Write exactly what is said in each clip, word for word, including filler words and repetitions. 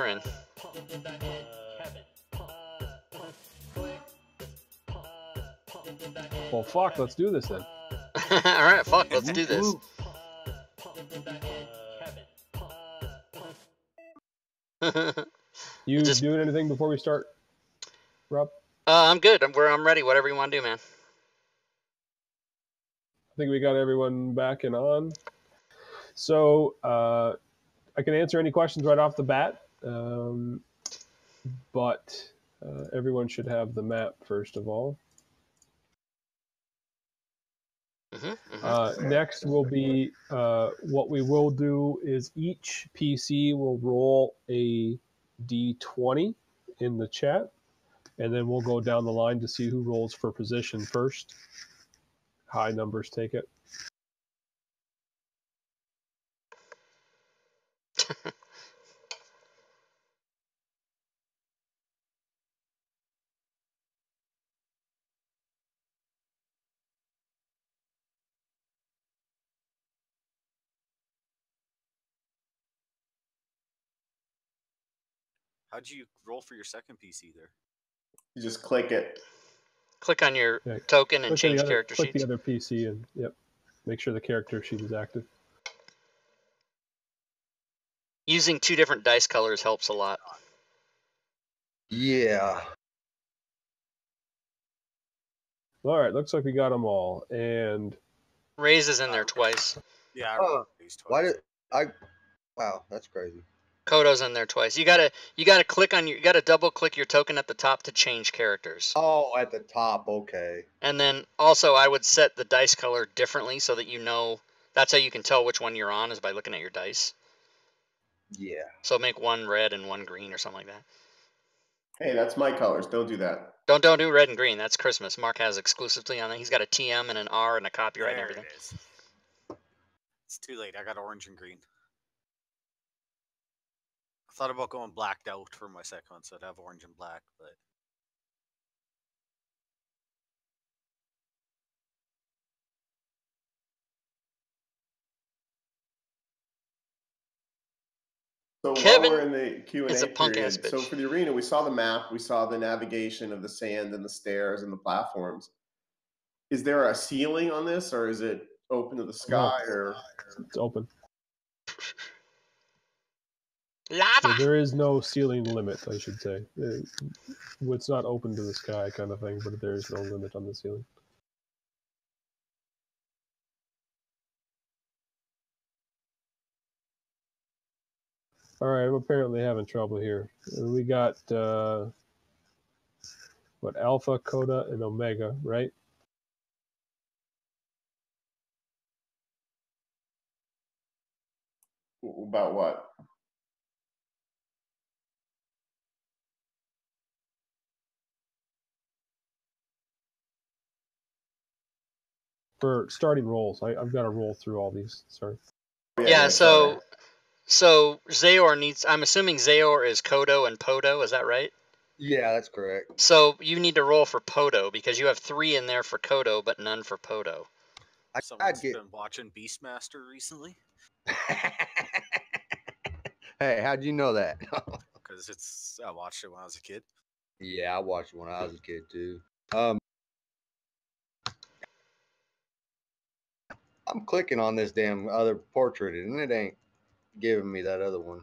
in. Well, fuck, let's do this then. Alright, fuck, let's do this. You just... doing anything before we start, Rob? Uh, I'm good. I'm, we're, I'm ready. Whatever you want to do, man. I think we got everyone back and on. So uh, I can answer any questions right off the bat, um, but uh, everyone should have the map first of all. Uh, next will be uh, what we will do is each P C will roll a D twenty in the chat, and then we'll go down the line to see who rolls for position first. High numbers take it. How'd you roll for your second P C there? You just click it. Click on your yeah. token and click change other, character click sheets. Click the other P C and, yep, make sure the character sheet is active. Using two different dice colors helps a lot. Yeah. All right, looks like we got them all. And Raise is in there twice. Yeah, I rolled these twice. Why did I... Wow, that's crazy. Kodo's in there twice. You gotta, you gotta click on your, you gotta double click your token at the top to change characters. Oh, at the top, okay. And then also, I would set the dice color differently so that you know. That's how you can tell which one you're on is by looking at your dice. Yeah. So make one red and one green or something like that. Hey, that's my colors. Don't do that. Don't don't do red and green. That's Christmas. Mark has exclusively on that. He's got a T M and an R and a copyright there and everything. It is. It's too late. I got orange and green. Thought about going blacked out for my second one, so I'd have orange and black, but so Kevin while we're in the Q and A is a punk period, ass bitch. So for the arena, we saw the map, we saw the navigation of the sand and the stairs and the platforms. Is there a ceiling on this, or is it open to the sky? No, or it's open. Lava. So there is no ceiling limit, I should say. It's not open to the sky kind of thing, but there is no limit on the ceiling. All right, I'm apparently having trouble here. We got, uh, what, Alpha, Coda, and Omega, right? About what? For starting rolls, I, I've got to roll through all these. Sorry. Yeah. yeah so, so Zeor needs. I'm assuming Zeor is Kodo and Podo. Is that right? Yeah, that's correct. So you need to roll for Podo because you have three in there for Kodo, but none for Podo. I've been watching Beastmaster recently. Hey, how do you know that? Because it's. I watched it when I was a kid. Yeah, I watched it when I was a kid too. Um. I'm clicking on this damn other portrait, and it ain't giving me that other one.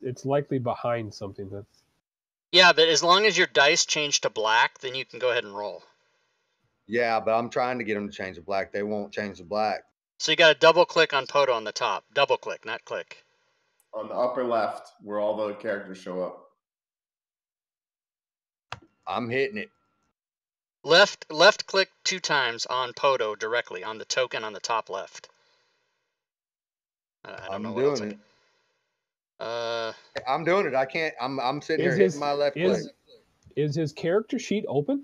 It's likely behind something that's... Yeah, but as long as your dice change to black, then you can go ahead and roll. Yeah, but I'm trying to get them to change to black. They won't change to black. So you got to double-click on Podo on the top. Double-click, not click. On the upper left, where all the characters show up. I'm hitting it. Left left click two times on Podo directly on the token on the top left. Uh, I don't I'm know what doing it. I uh, I'm doing it. I can't. I'm I'm sitting here hitting my left is, click. Is his character sheet open?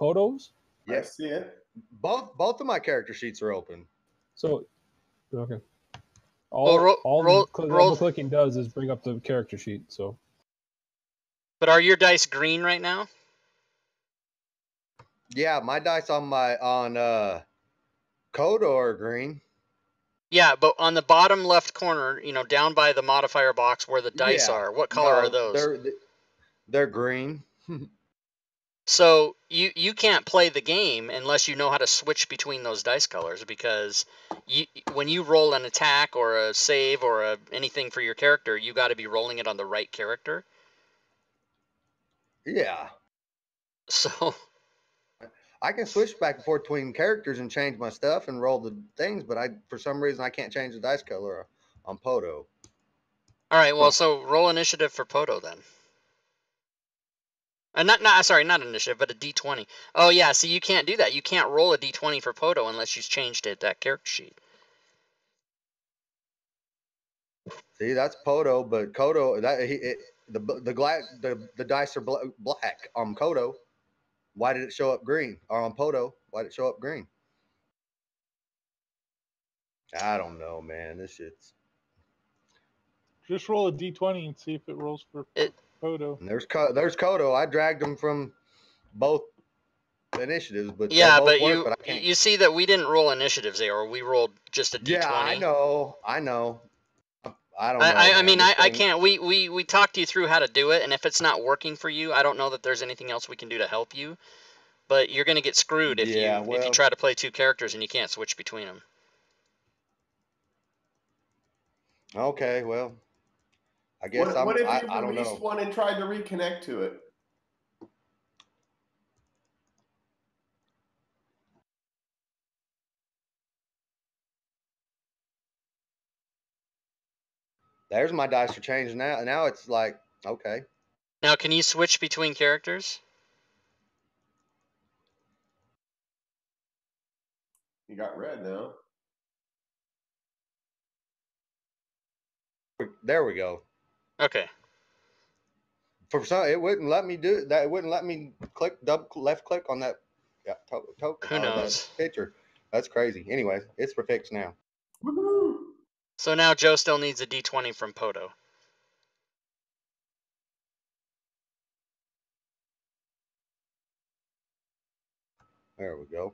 Podo's? Yes, yeah. Both both of my character sheets are open. So, okay. All well, roll, all roll, cl roll. clicking does is bring up the character sheet. So. But are your dice green right now? Yeah, my dice on my on uh, Kodo are green. Yeah, but on the bottom left corner, you know, down by the modifier box where the dice yeah. are, what color no, are those? They're, they're green. So you, you can't play the game unless you know how to switch between those dice colors, because you, when you roll an attack or a save or a, anything for your character, you got to be rolling it on the right character. Yeah. So I can switch back and forth between characters and change my stuff and roll the things, but I for some reason I can't change the dice color on Poto. All right, well, so roll initiative for Poto then. Uh, not, not, sorry, not initiative, but a d twenty. Oh, yeah, see, you can't do that. You can't roll a d twenty for Poto unless you've changed it, that character sheet. See, that's Poto, but Kodo, that, he, it, the, the, the, the dice are bl black on Kodo. Why did it show up green? Or on Poto, why did it show up green? I don't know, man. This shit's... Just roll a d twenty and see if it rolls for... It... Kodo. There's there's Kodo. I dragged him from both initiatives, but yeah, but you work, but you see that we didn't roll initiatives there, or we rolled just a d twenty. Yeah, I know, I know. I don't. I, know, I, I mean, I, I can't. We we we talked you through how to do it, and if it's not working for you, I don't know that there's anything else we can do to help you. But you're gonna get screwed if yeah, you well, if you try to play two characters and you can't switch between them. Okay, well. I guess what, I'm, what if I, you I released don't know. one and tried to reconnect to it? There's my dice are changed now. Now it's like, okay. Now, can you switch between characters? You got red now. There we go. Okay. For some, it wouldn't let me do that. It wouldn't let me click double left click on that yeah, to, to, Who uh, knows? That picture. That's crazy. Anyway, it's for fix now. So now Joe still needs a d twenty from Poto. There we go.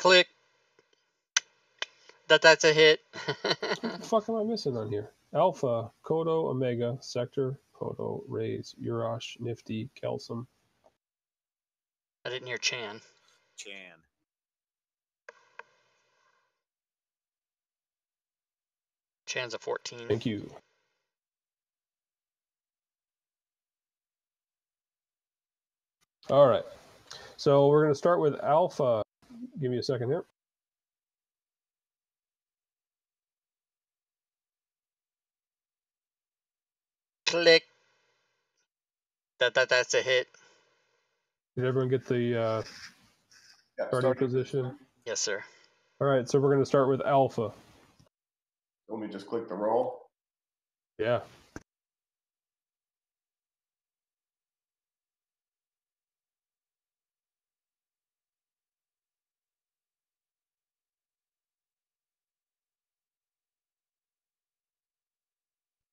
Click. That that's a hit. What the fuck am I missing on here? Alpha, Kodo, Omega, Sector, Poto, Rays, Urash, Nifty, Kelsum. I didn't hear Chan. Chan. Chan's a fourteen. Thank you. All right. So we're going to start with Alpha. Give me a second here. Click. That that that's a hit. Did everyone get the uh, yeah, starting position? Yes, sir. All right, so we're going to start with Alpha. Let me just click the roll. Yeah.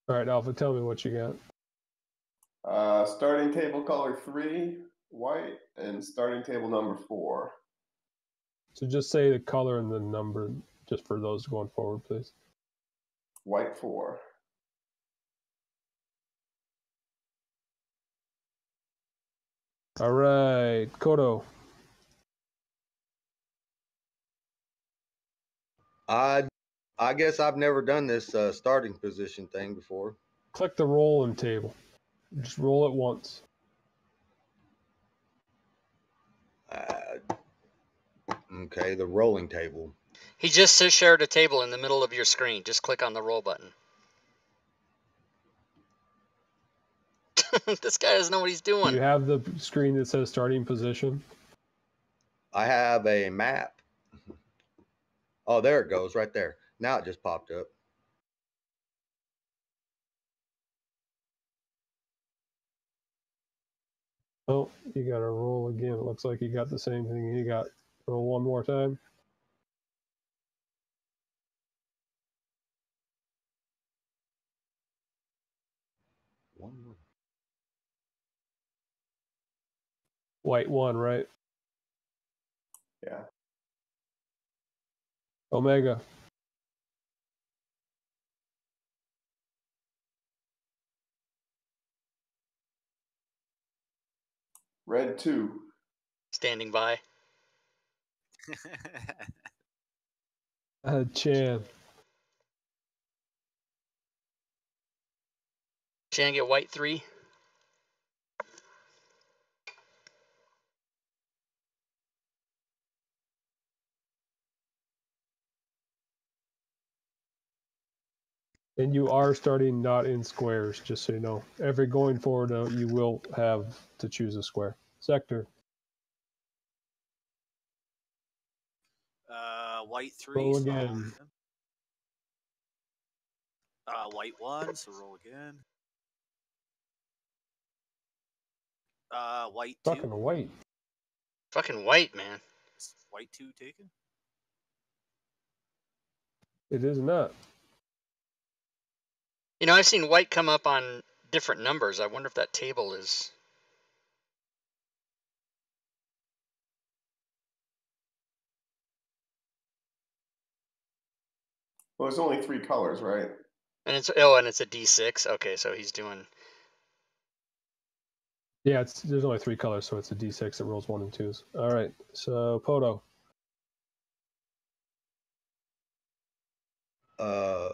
All right, Alpha, tell me what you got. Uh, starting table color three, white, and starting table number four. So just say the color and the number just for those going forward, please. White four. All right, Kodo. I... I guess I've never done this uh, starting position thing before. Click the rolling table. Just roll it once. Uh, okay, the rolling table. He just shared a table in the middle of your screen. Just click on the roll button. This guy doesn't know what he's doing. You have the screen that says starting position. I have a map. Oh, there it goes, right there. Now it just popped up. Oh, you got to roll again. It looks like you got the same thing you got. Roll one more time. one more. White one, right? Yeah. Omega. Red two. Standing by. uh, Chan. Chan get white three. And you are starting not in squares, just so you know. Every going forward, uh, you will have to choose a square. Sector. Uh, white three. Roll again. So uh, white one, so roll again. Uh, white two. Fucking white. Fucking white, man. Is white two taken? It is not. You know, I've seen white come up on different numbers. I wonder if that table is... Well, it's only three colors, right? And it's oh, and it's a D six. Okay, so he's doing... Yeah, it's, there's only three colors, so it's a D six that rolls one and twos. All right, so Poto. Uh...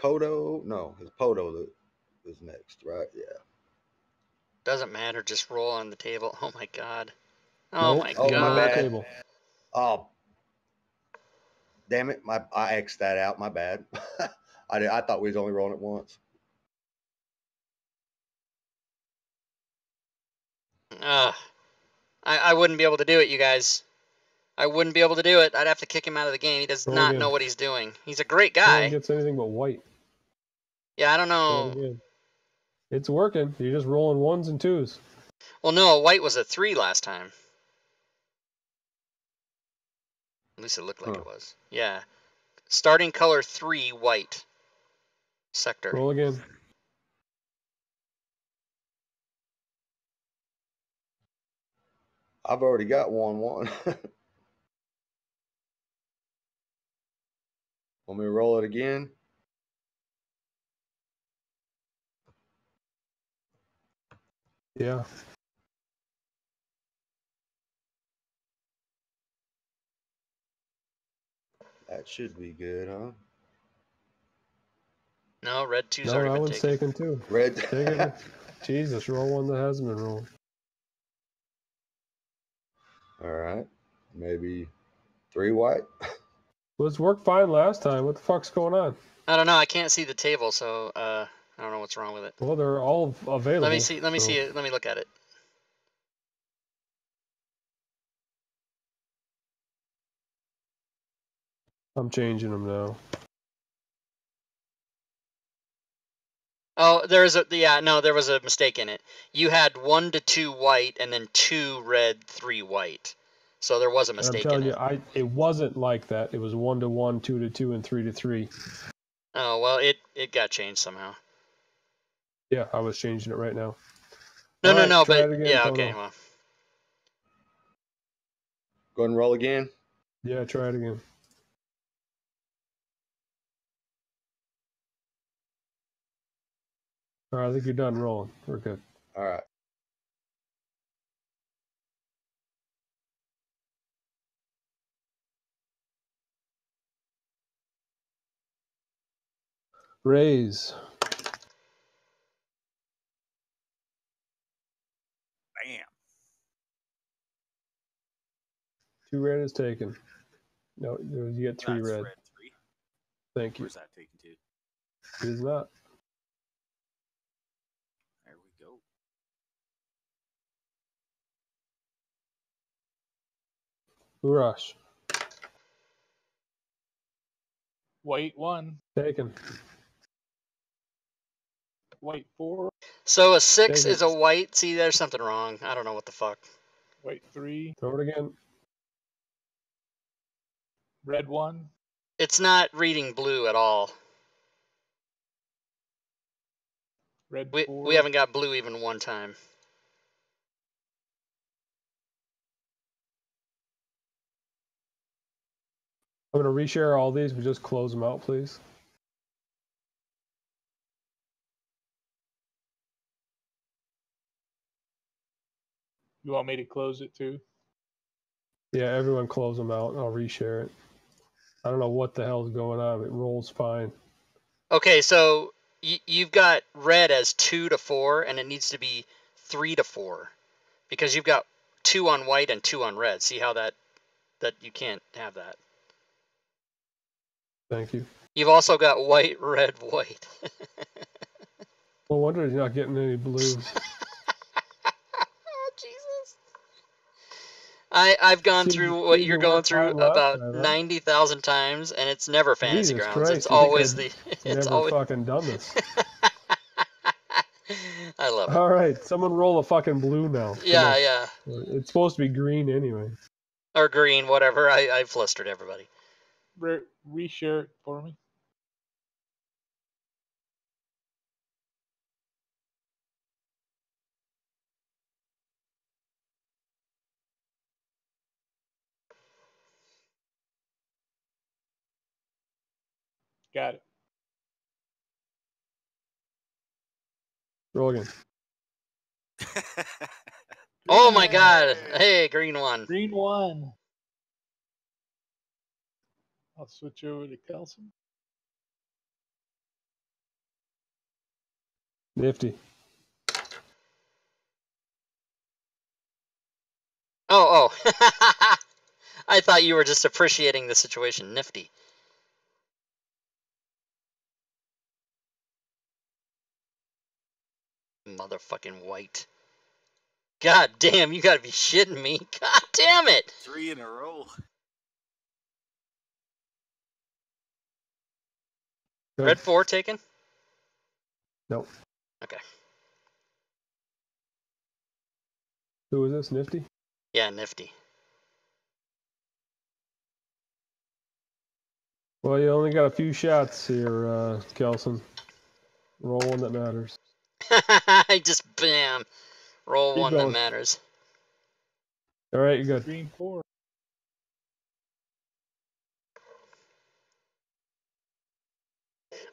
Poto? No, it's Poto that is next, right? Yeah. Doesn't matter. Just roll on the table. Oh, my God. Oh, nope. my oh, God. My bad. Oh, damn it. My, I X'd that out. My bad. I, did, I thought we was only rolling it once. Uh, I, I wouldn't be able to do it, you guys. I wouldn't be able to do it. I'd have to kick him out of the game. He does roll not again. know what he's doing. He's a great guy. He gets anything but white. Yeah, I don't know. It's working. You're just rolling ones and twos. Well, no, white was a three last time. At least it looked like huh. it was. Yeah. Starting color three, white. Sector. Roll again. I've already got one one. Want me to roll it again? Yeah. That should be good, huh? No, red two's no, already been taken. No, that one's taken too. Red. Taken. Jesus, roll one that hasn't been rolled. All right, maybe three white. Well, it's worked fine last time. What the fuck's going on? I don't know. I can't see the table, so uh, I don't know what's wrong with it. Well, they're all available. Let me see. Let me so. see it. Let me look at it. I'm changing them now. Oh, there is a yeah. No, there was a mistake in it. You had one to two white, and then two red, three white. So there was a mistake in it. I'm telling you, I, it wasn't like that. It was one to one, two to two, and three to three. Oh well, it it got changed somehow. Yeah, I was changing it right now. No, no, no, but yeah, okay. Well, go ahead and roll again. Yeah, try it again. All right, I think you're done rolling. We're good. All right. Raise. Bam. Two red is taken. No, you get three That's red. red three. Thank you. Where's that taken to? It is not. Rush. White one. Taken. White four. So a six Taken. is a white. See, there's something wrong. I don't know what the fuck. White three. Throw it again. Red one. It's not reading blue at all. Red we, four. We haven't got blue even one time. I'm going to reshare all these, but just close them out, please. You want me to close it too? Yeah, everyone close them out, and I'll reshare it. I don't know what the hell's going on. It rolls fine. Okay, so y you've got red as two to four, and it needs to be three to four, because you've got two on white and two on red. See how that that you can't have that. Thank you. You've also got white, red, white. No wonder you're not getting any blues. Jesus. I, I've gone can through you, what you're going through about ninety thousand times, and it's never Fantasy Jesus Grounds. Christ, it's always the... It's never always... fucking done this. I love it. All right, someone roll a fucking blue now. Yeah, yeah. It's supposed to be green anyway. Or green, whatever. I, I flustered everybody. Re reshare it for me. Got it. Roll again. Oh my God. Hey, green one. Green one. I'll switch over to Kelson. Nifty. Oh, oh. I thought you were just appreciating the situation. Nifty. Motherfucking white. God damn, you gotta be shitting me. God damn it. Three in a row. Red four taken? Nope. Okay. Who is this? Nifty? Yeah, Nifty. Well, you only got a few shots here, uh, Kelson. Roll one that matters. I just bam. Roll Keep one going. That matters. All right, you got green four.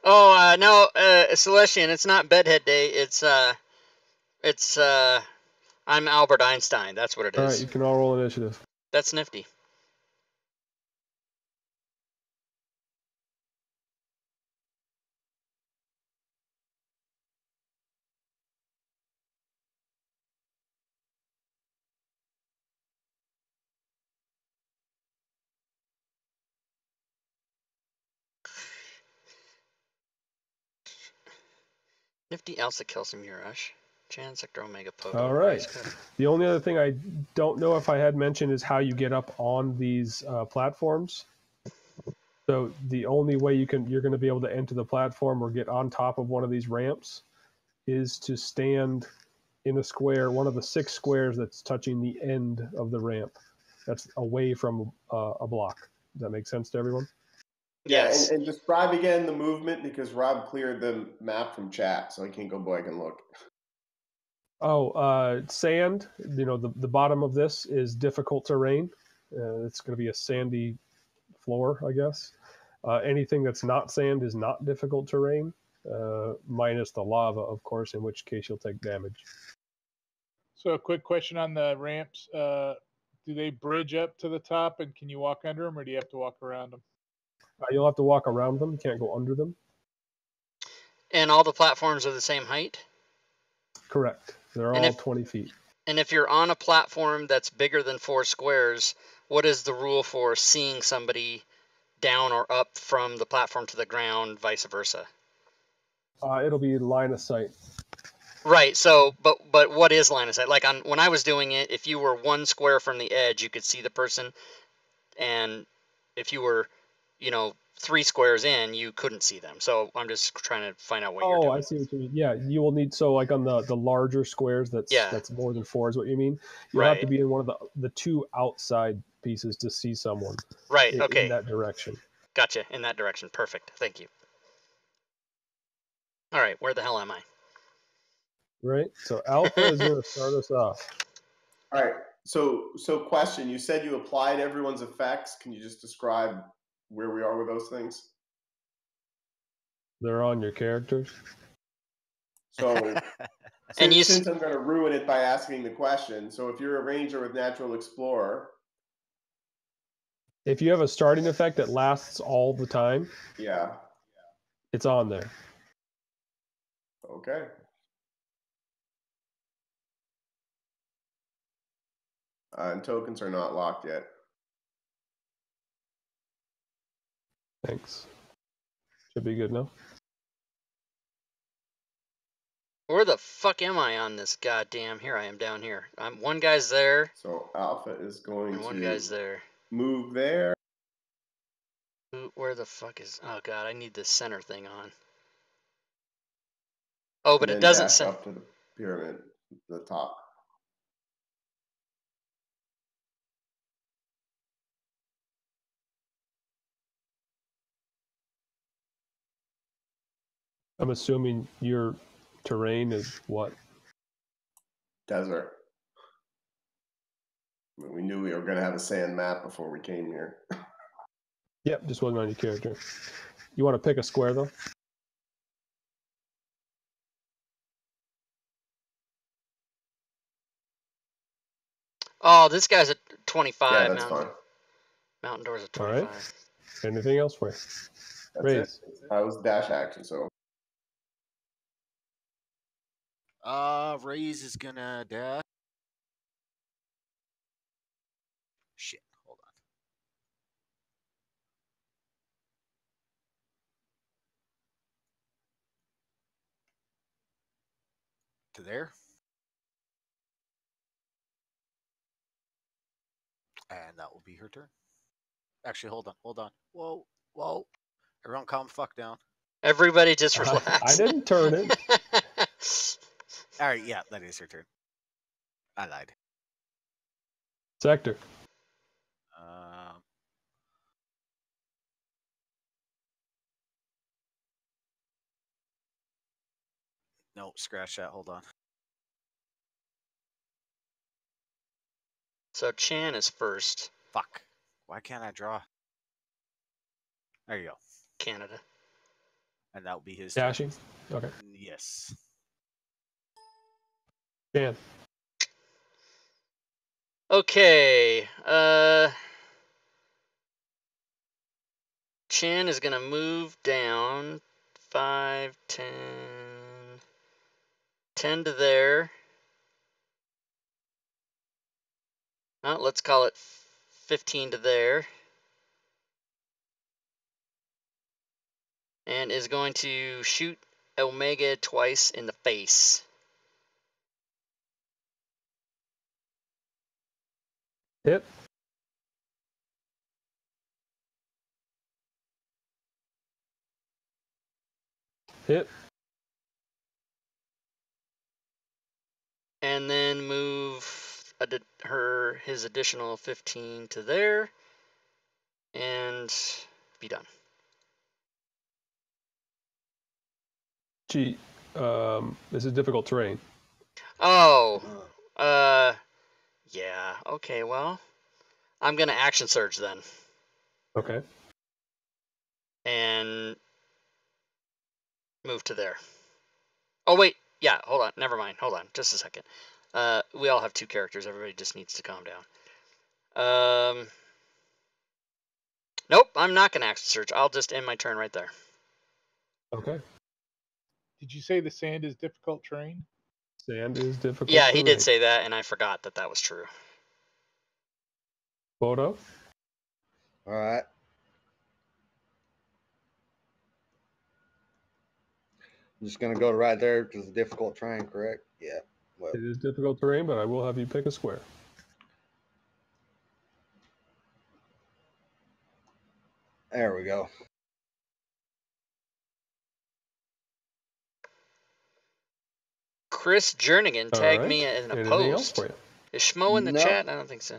Oh uh, no, uh, Celestian! It's not Bedhead Day. It's uh, it's uh, I'm Albert Einstein. That's what it all is. All right, you can all roll initiative. That's nifty. Nifty Alsa Kelson Murash, Chan Sector Omega Pogo. All right. The only other thing I don't know if I had mentioned is how you get up on these uh, platforms. So the only way you can you're going to be able to enter the platform or get on top of one of these ramps is to stand in a square, one of the six squares that's touching the end of the ramp. That's away from uh, a block. Does that make sense to everyone? Yes. Yeah, and, and describe again the movement, because Rob cleared the map from chat, so I can't go back and look. Oh, uh, sand, you know, the, the bottom of this is difficult terrain. Uh, it's going to be a sandy floor, I guess. Uh, anything that's not sand is not difficult terrain, uh, minus the lava, of course, in which case you'll take damage. So a quick question on the ramps. Uh, do they bridge up to the top, and can you walk under them, or do you have to walk around them? Uh, you'll have to walk around them. You can't go under them. And all the platforms are the same height? Correct. They're all twenty feet. And if you're on a platform that's bigger than four squares, what is the rule for seeing somebody down or up from the platform to the ground, vice versa? Uh, it'll be line of sight. Right. So, but but what is line of sight? Like on, when I was doing it, if you were one square from the edge, you could see the person. And if you were... you know, three squares in, you couldn't see them. So I'm just trying to find out what oh, you're doing. Oh, I see what you mean. Yeah, you will need, so like on the, the larger squares, that's yeah. that's more than four is what you mean. You'll right. have to be in one of the, the two outside pieces to see someone. Right, in, okay. In that direction. Gotcha, in that direction. Perfect, thank you. All right, where the hell am I? right? So Alpha is going to start us off. All right. So, so question, you said you applied everyone's effects. Can you just describe where we are with those things? They're on your characters. So, since, and you since I'm going to ruin it by asking the question, so if you're a ranger with Natural Explorer. If you have a starting effect that lasts all the time. Yeah. It's on there. Okay. Uh, and tokens are not locked yet. Thanks. Should be good now. Where the fuck am I on this goddamn? Here I am down here. I'm one guy's there. So Alpha is going and one to guy's there. Move there. Where the fuck is? Oh god, I need the center thing on. Oh, but it doesn't set up to the pyramid, the top. I'm assuming your terrain is what? Desert. I mean, we knew we were going to have a sand map before we came here. Yep, just wasn't on your character. You want to pick a square, though? Oh, this guy's at twenty-five. Yeah, that's Mountain, fine. Mountain door's at twenty-five. All right. Anything else for you? Raise. I was dash action, so... Uh, Raise is gonna dash. Shit, hold on. To there. And that will be her turn. Actually, hold on, hold on. Whoa, whoa. Everyone calm the fuck down. Everybody just relax. Uh, I didn't turn it. All right, yeah, that is your turn. I lied. Sector. Um. No, scratch that. Hold on. So Chan is first. Fuck. Why can't I draw? There you go. Canada. And that will be his dashing. Turn. Okay. Yes. Dan. Okay. Uh, Chan is going to move down five, ten, ten to there. Oh, let's call it fifteen to there. And is going to shoot Omega twice in the face. Hit. Hit. And then move her his additional fifteen to there and be done. Gee, um, this is difficult terrain. Oh, uh... yeah, okay, well, I'm going to action surge then. Okay. And move to there. Oh, wait, yeah, hold on, never mind, hold on, just a second. Uh, we all have two characters, everybody just needs to calm down. Um, nope, I'm not going to action surge, I'll just end my turn right there. Okay. Did you say the sand is difficult terrain? Sand is difficult. Yeah, he did say that, and I forgot that that was true. Photo. All right. I'm just going to go right there because it's difficult terrain, correct? Yeah. Well. It is difficult terrain, but I will have you pick a square. There we go. Chris Jernigan tagged right. me in a Anything post. For you? Is Schmo in the no. chat? I don't think so.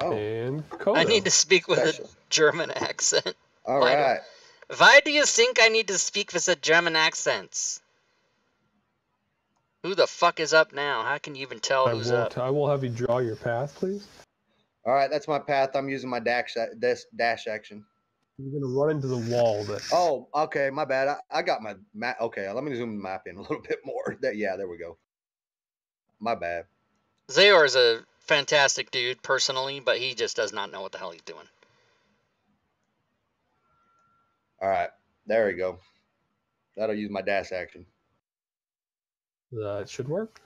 Oh. And I need to speak with Special. a German accent. All Why right. Do, why do you think I need to speak with a German accent? Who the fuck is up now? How can you even tell I who's up? I will have you draw your path, please. All right, that's my path. I'm using my dash dash action. You're gonna run into the wall. But... Oh, okay, my bad. I, I got my map. Okay, let me zoom the map in a little bit more. That, yeah, there we go. My bad. Zaor is a fantastic dude, personally, but he just does not know what the hell he's doing. All right, there we go. That'll use my dash action. That should work.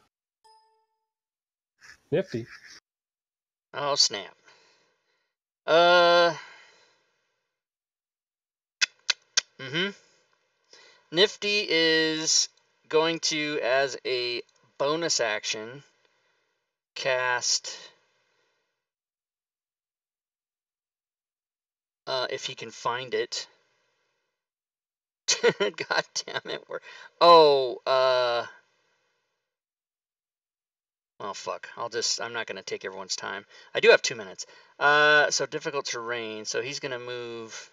Nifty. Oh, snap. Uh... Mm-hmm. Nifty is going to, as a bonus action, cast... Uh, if he can find it. God damn it. We're... Oh, uh... Oh, fuck. I'll just... I'm not going to take everyone's time. I do have two minutes. Uh, so, difficult terrain. So, he's going to move...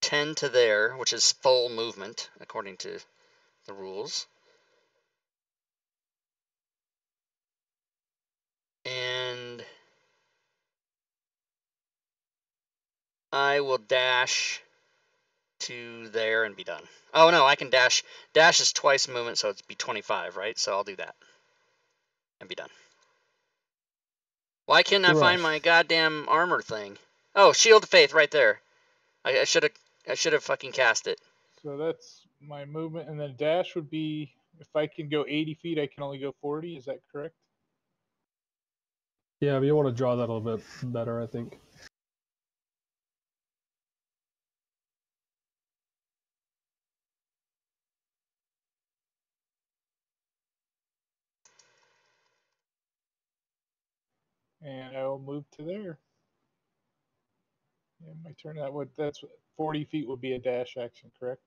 ten to there, which is full movement, according to the rules. And I will dash to there and be done. Oh, no, I can dash. Dash is twice movement, so it's be twenty-five, right? So I'll do that and be done. Why can't I find my goddamn armor thing? Oh, Shield of Faith right there. I, I should have... I should have fucking cast it. So that's my movement, and then dash would be, if I can go eighty feet, I can only go forty. Is that correct? Yeah, but you want to draw that a little bit better, I think. And I will move to there. Yeah, my turn. That would, that's forty feet would be a dash action, correct?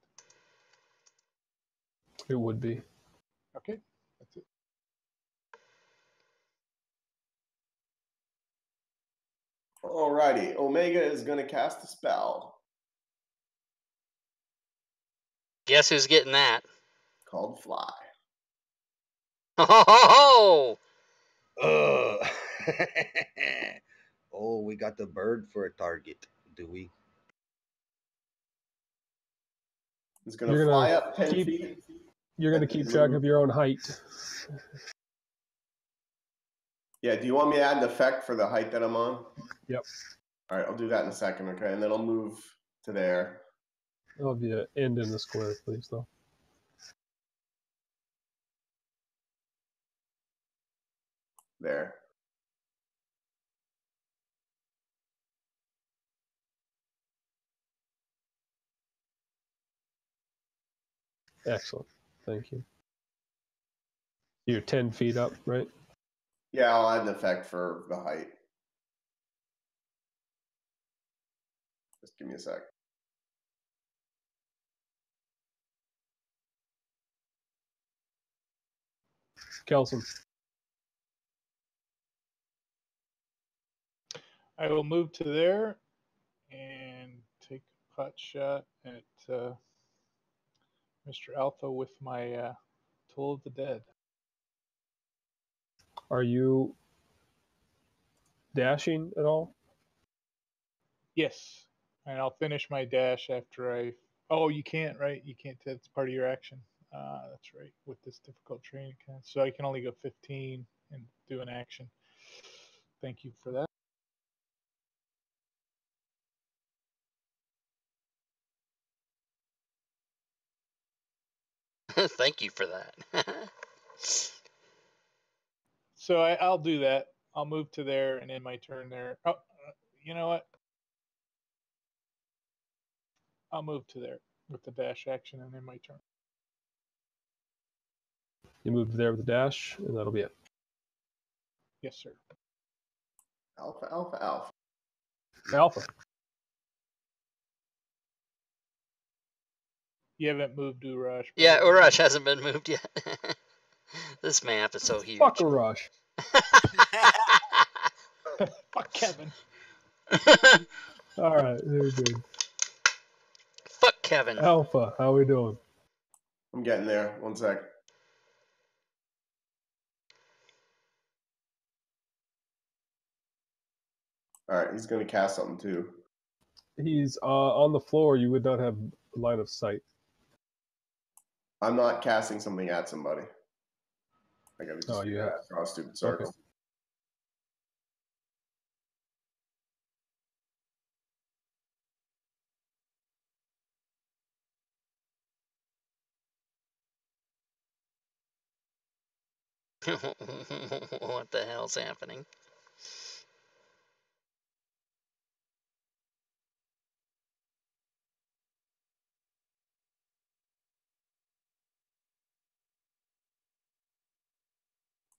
It would be. Okay, that's it. Alrighty, Omega is going to cast a spell. Guess who's getting that? Called Fly. Ho ho ho! Uh. Oh, we got the bird for a target. Do we? It's gonna you're fly gonna up ten keep, feet. You're gonna keep track of your own height. Yeah. Do you want me to add an effect for the height that I'm on? Yep. All right, I'll do that in a second. Okay, and then I'll move to there. I'll be an end in the square, please, though. There. Excellent. Thank you. You're ten feet up, right? Yeah, I'll add an effect for the height. Just give me a sec. Kelson. I will move to there and take a pot shot at... Uh... Mister Alpha with my uh, Tool of the Dead. Are you dashing at all? Yes. And I'll finish my dash after I... Oh, you can't, right? You can't. That's part of your action. Uh, that's right. With this difficult training account. So I can only go fifteen and do an action. Thank you for that. Thank you for that. So I, I'll do that. I'll move to there and end my turn there. Oh, you know what? I'll move to there with the dash action and end my turn. You move to there with the dash, and that'll be it. Yes, sir. Alpha, alpha, alpha. Alpha. You haven't moved Urash. Yeah, Urash hasn't been moved yet. This map is so huge. Fuck Urash. Fuck Kevin. All right, there we go. Fuck Kevin. Alpha, how we doing? I'm getting there. One sec. Alright, he's going to cast something too. He's uh, on the floor. You would not have line of sight. I'm not casting something at somebody. I got to just oh, yeah. draw a stupid circle. Okay. What the hell's happening?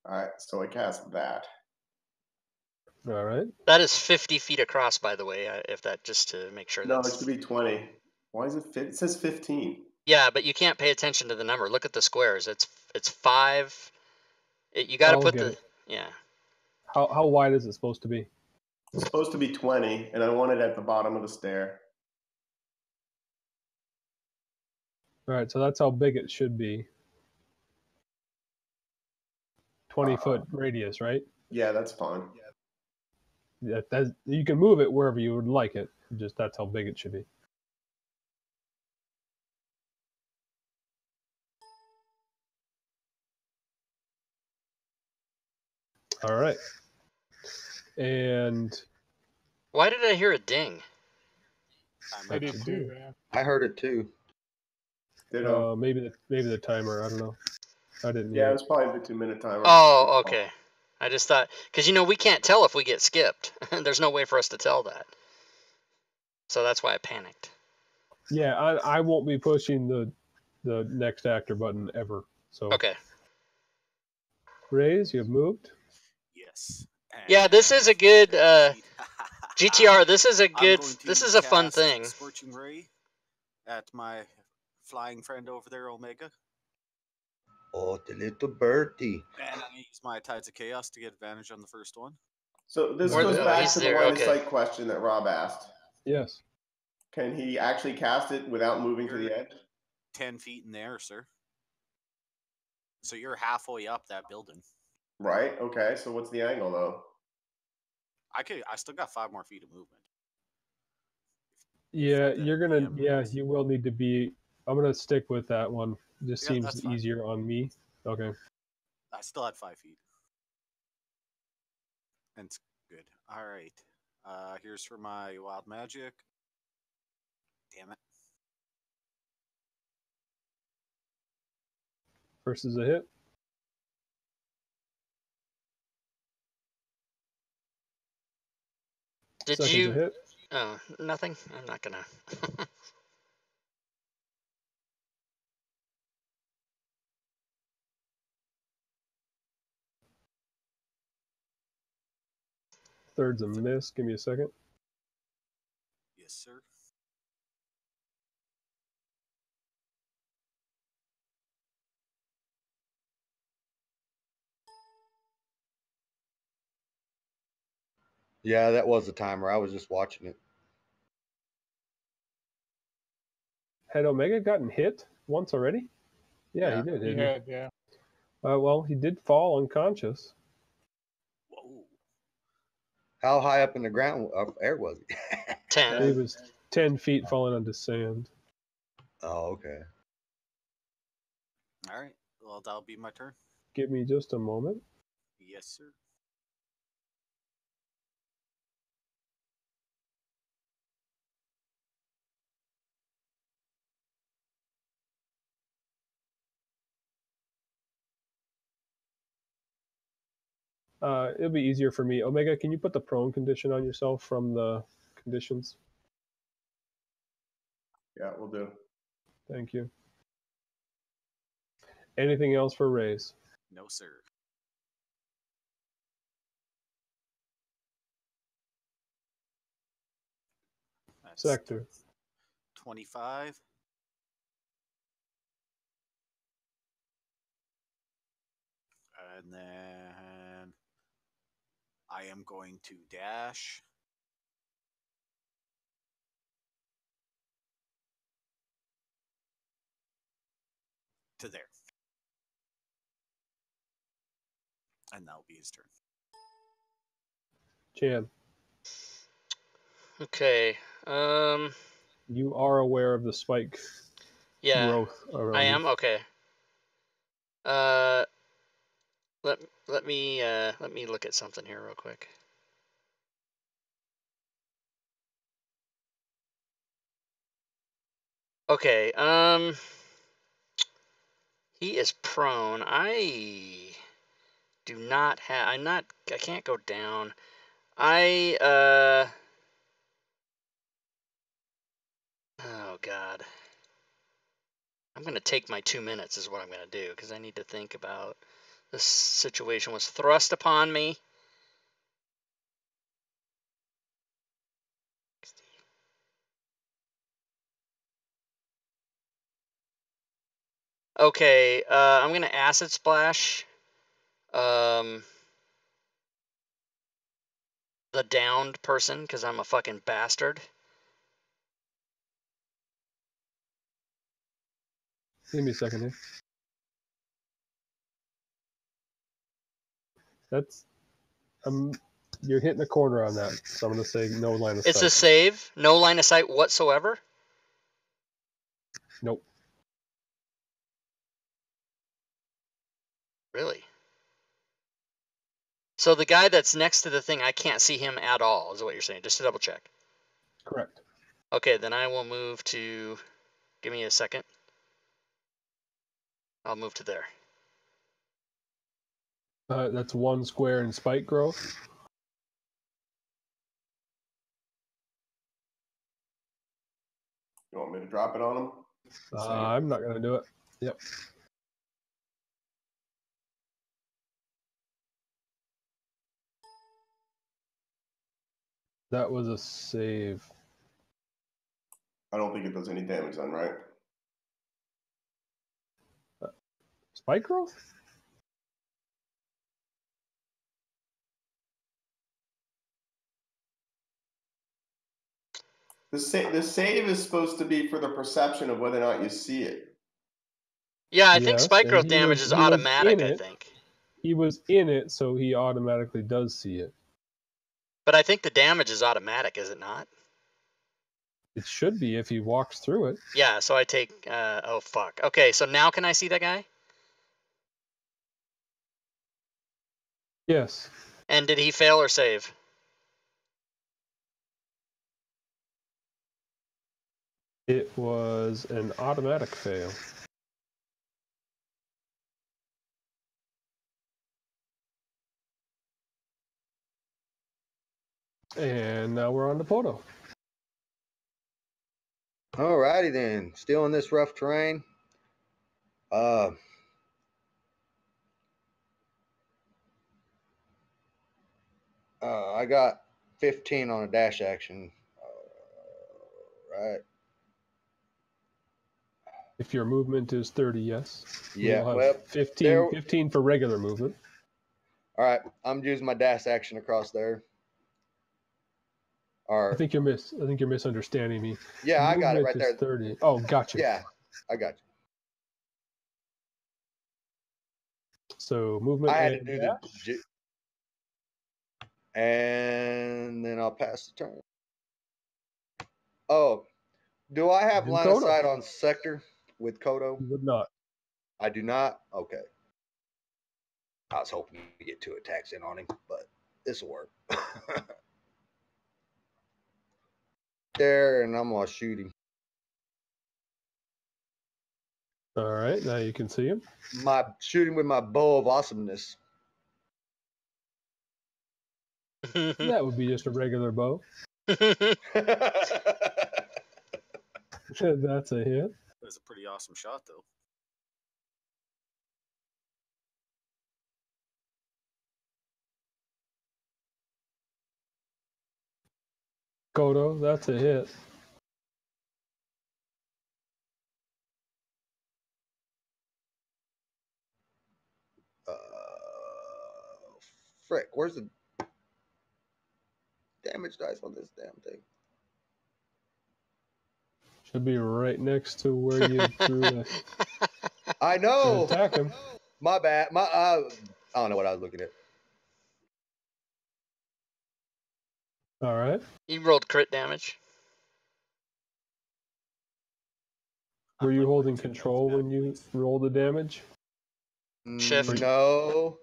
All right, so I cast that. All right. That is fifty feet across, by the way. If that just to make sure. No, that's... it should be twenty. Why is it? Fit? It says fifteen. Yeah, but you can't pay attention to the number. Look at the squares. It's it's five. It, you got to put the it. yeah. How how wide is it supposed to be? It's supposed to be twenty, and I want it at the bottom of the stair. All right, so that's how big it should be. twenty uh, foot radius, right? Yeah, that's fine. Yeah, that's, you can move it wherever you would like it. Just that's how big it should be. All right. And why did I hear a ding? I, I did too. Do. I heard it too. Uh, maybe the maybe the timer. I don't know. I didn't. Yeah, it was probably the two-minute timer. Oh, okay. I just thought because you know we can't tell if we get skipped. There's no way for us to tell that. So that's why I panicked. Yeah, I I won't be pushing the the next actor button ever. So okay. Raise, you've moved. Yes. And yeah, this is a good uh, G T R. This is a good. This is a fun thing. Scorching Ray at my flying friend over there, Omega. Oh, the little birdie. And I use my Tides of Chaos to get advantage on the first one. So this More goes the, back to the line of sight question that Rob asked. Yes. Can he actually cast it without moving you're to the edge? Ten feet in the air, sir. So you're halfway up that building. Right. Okay. So what's the angle, though? I could. I still got five more feet of movement. Yeah, you're gonna. Yeah, you will need to be. I'm gonna stick with that one. This yeah, seems easier on me. Okay. I still had five feet. That's good. All right. Uh, here's for my wild magic. Damn it. First is a hit. Did Second you? Hit. Oh, nothing. I'm not gonna. Third's a miss. Give me a second. Yes, sir. Yeah, that was the timer. I was just watching it. Had Omega gotten hit once already? Yeah, yeah he did. He had, yeah. Uh, well, he did fall unconscious. How high up in the ground up air was he? ten. He was ten feet falling onto sand. Oh, okay. All right. Well, that'll be my turn. Give me just a moment. Yes, sir. Uh, it'll be easier for me. Omega, can you put the prone condition on yourself from the conditions? Yeah, we'll do. Thank you. Anything else for Rays? No, sir. That's Sector. twenty-five. And then... I am going to dash. To there. And that'll be his turn. Chan. Okay. Um. You are aware of the spike. Yeah, growth around I am. You. Okay. Uh, let let me uh let me look at something here real quick. Okay. Um. He is prone. I do not have. I'm not. I can't go down. I uh. Oh God. I'm going to take my two minutes is what I'm going to do, because I need to think about this situation was thrust upon me. Okay, uh, I'm going to acid splash um, the downed person, because I'm a fucking bastard. Give me a second here. That's, um, you're hitting the corner on that, so I'm going to say no line of sight. It's a save? No line of sight whatsoever? Nope. Really? So the guy that's next to the thing, I can't see him at all, is what you're saying, just to double check. Correct. Okay, then I will move to, give me a second. I'll move to there. Uh, that's one square in spike growth. You want me to drop it on him? Uh, I'm not going to do it. Yep. That was a save. I don't think it does any damage then, right? Spike growth? The, sa the save is supposed to be for the perception of whether or not you see it. Yeah, I yes, think spike growth damage was, is automatic, I think. He was in it, so he automatically does see it. But I think the damage is automatic, is it not? It should be if he walks through it. Yeah, so I take... Uh, oh, fuck. Okay, so now can I see that guy? Yes. And did he fail or save? It was an automatic fail. And now we're on to Poto. Alrighty then. Still in this rough terrain. Uh... Uh, I got fifteen on a dash action. Uh, right. If your movement is thirty, yes. Yeah. Well, fifteen. There... fifteen for regular movement. All right. I'm using my dash action across there. Or... I think you're mis. I think you're misunderstanding me. Yeah, I got it right there. thirty. Oh, gotcha. Yeah, I got you. So movement. I had to do that. And then I'll pass the turn. Oh, do I have line of sight on sector with Kodo? You would not. I do not? Okay. I was hoping to get two attacks in on him, but this will work. There, and I'm going to shoot him. All right, now you can see him. My shooting with my bow of awesomeness. That would be just a regular bow. That's a hit. That's a pretty awesome shot, though. Kodo, that's a hit. Uh, frick, where's the... damage dice on this damn thing? Should be right next to where you threw the... I know! Attack him. My bad. My, uh, I don't know what I was looking at. All right. You rolled crit damage. Were you holding control when you rolled the damage? Shift. No.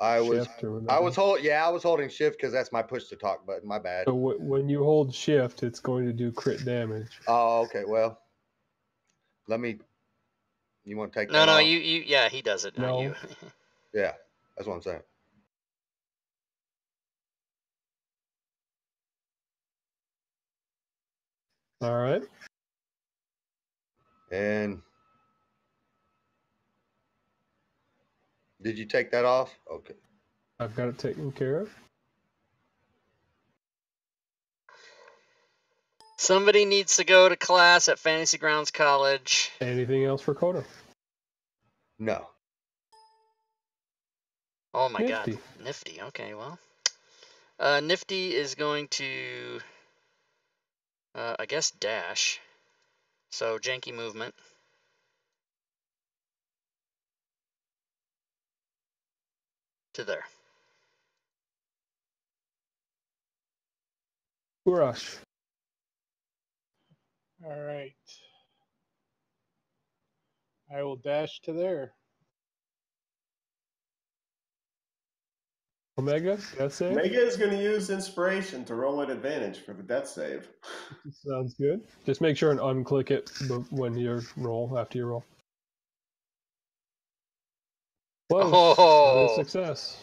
I was. I was hold. Yeah, I was holding shift because that's my push to talk button. My bad. So w when you hold shift, it's going to do crit damage. Oh, okay. Well, let me. You want to take? No, that no. Off? You, you. Yeah, he does it. No. Not you. Yeah, that's what I'm saying. All right. And did you take that off? Okay. I've got it taken care of. Somebody needs to go to class at Fantasy Grounds College. Anything else for Coda? No. Oh my Nifty. God. Nifty. Okay, well. Uh, Nifty is going to... Uh, I guess dash. So janky movement. To there. Rush. All right. I will dash to there. Omega, death save? Omega is going to use inspiration to roll at advantage for the death save. Sounds good. Just make sure and unclick it when you roll, after you roll. Close. Oh! Success.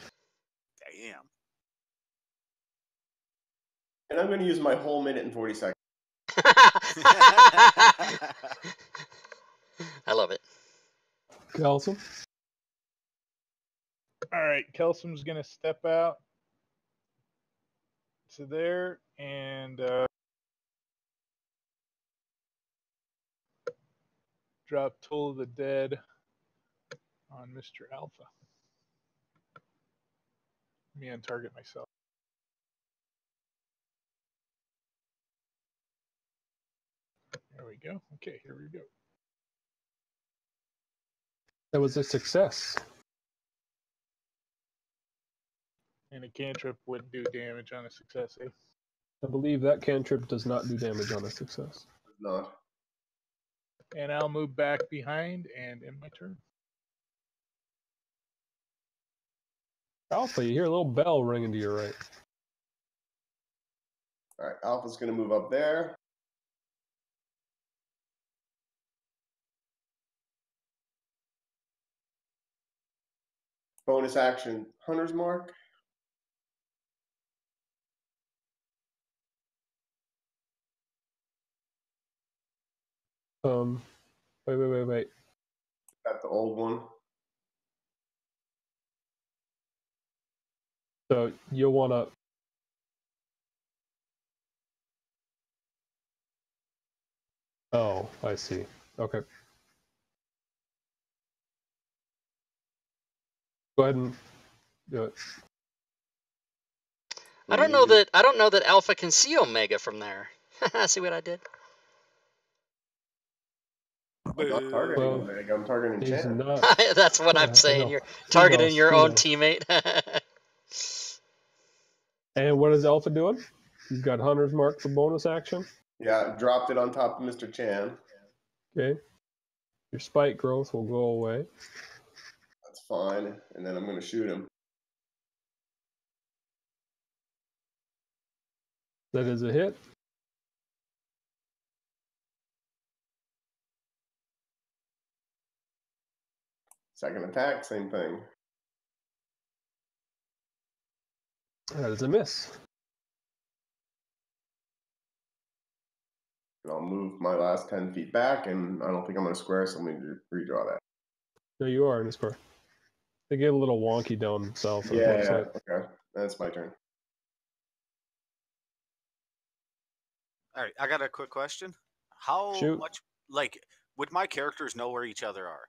Damn. And I'm going to use my whole minute and forty seconds. I love it. Kelsum? All right, Kelsum's going to step out to there, and uh, drop Toll of the Dead on Mister Alpha. Let me untarget myself. There we go. Okay, here we go. That was a success. And a cantrip would do damage on a success, eh? I believe that cantrip does not do damage on a success. No. And I'll move back behind and end my turn. Alpha, you hear a little bell ringing to your right. All right, Alpha's going to move up there. Bonus action, Hunter's Mark. Um, wait, wait, wait, wait. Got the old one. So you'll want to. Oh, I see. Okay. Go ahead and do it. I don't know that. I don't know that Alpha can see Omega from there. See what I did. I'm not targeting well, Omega. I'm targeting Chan. That's what yeah, I'm saying. You're targeting your own teammate. And what is Alpha doing? He's got Hunter's Mark for bonus action. Yeah, dropped it on top of Mister Chan. Okay. Your spike growth will go away. That's fine. And then I'm going to shoot him. That is a hit. Second attack, same thing. That is a miss. And I'll move my last ten feet back, and I don't think I'm going to square, so I'm going to redraw that. No, you are in a square. They get a little wonky down south. Yeah, yeah. Okay. That's my turn. All right, I got a quick question. How Shoot. much, like, would my characters know where each other are?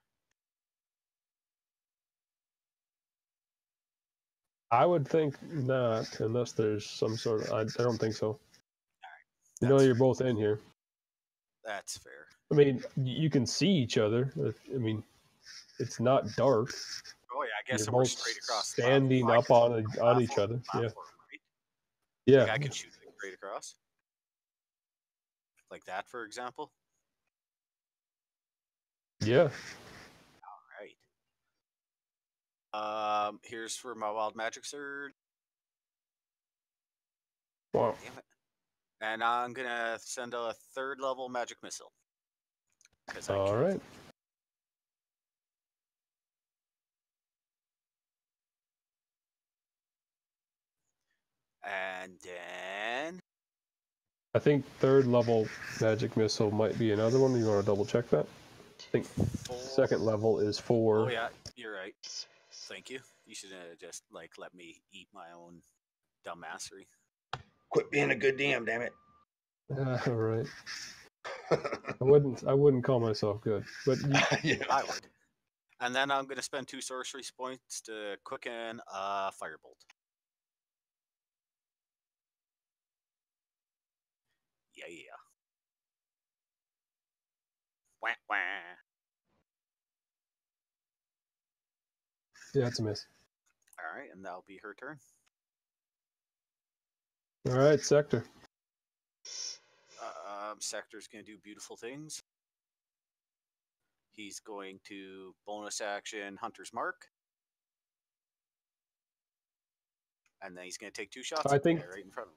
I would think not, unless there's some sort of... I, I don't think so. All right. You know you're both in here. That's fair. I mean, you can see each other. I mean, it's not dark. Oh, yeah, I guess we're straight across. Standing up on, a, on each other. Yeah. Platform, right? Yeah. Like I can shoot straight across. Like that, for example. Yeah. All right. Um, here's for my wild magic surge. Wow. Damn it. And I'm going to send a third level magic missile. All right. And then... I think third level magic missile might be another one. You want to double check that? I think Full... second level is four. Oh yeah, you're right. Thank you. You should uh, just like let me eat my own dumbassery. Quit being a good D M, damn it. Uh, all right. I wouldn't. I wouldn't call myself good, but you... yeah. I would. And then I'm going to spend two sorcery points to quicken a uh, firebolt. Yeah, yeah. Wah, wah. Yeah, that's a miss. All right, and that'll be her turn. All right, Sector. Uh, um, Sector's going to do beautiful things. He's going to bonus action Hunter's Mark. And then he's going to take two shots I at think... there right in front of him.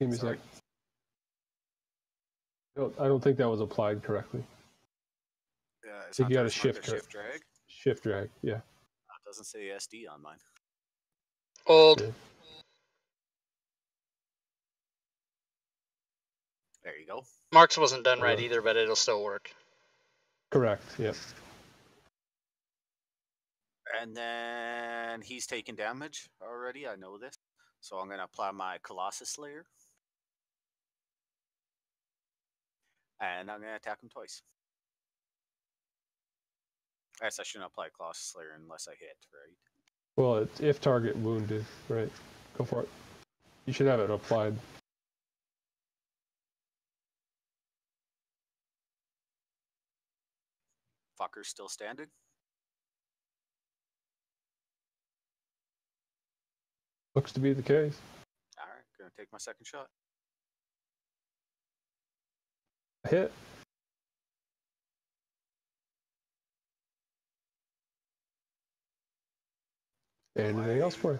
Give me a sec. I don't think that was applied correctly. Uh, I think you got a shift, shift drag. Shift drag, yeah. It doesn't say S D on mine. Old. Yeah. There you go. Marks wasn't done right either, but it'll still work. Correct, yep. And then he's taken damage already, I know this. So I'm going to apply my Colossus Slayer. And I'm going to attack him twice. I guess I shouldn't apply Colossus Slayer unless I hit, right? Well, it's if target wounded, right? Go for it. You should have it applied. Fucker's still standing. Looks to be the case. All right, gonna take my second shot. Hit. Anything my, else for you?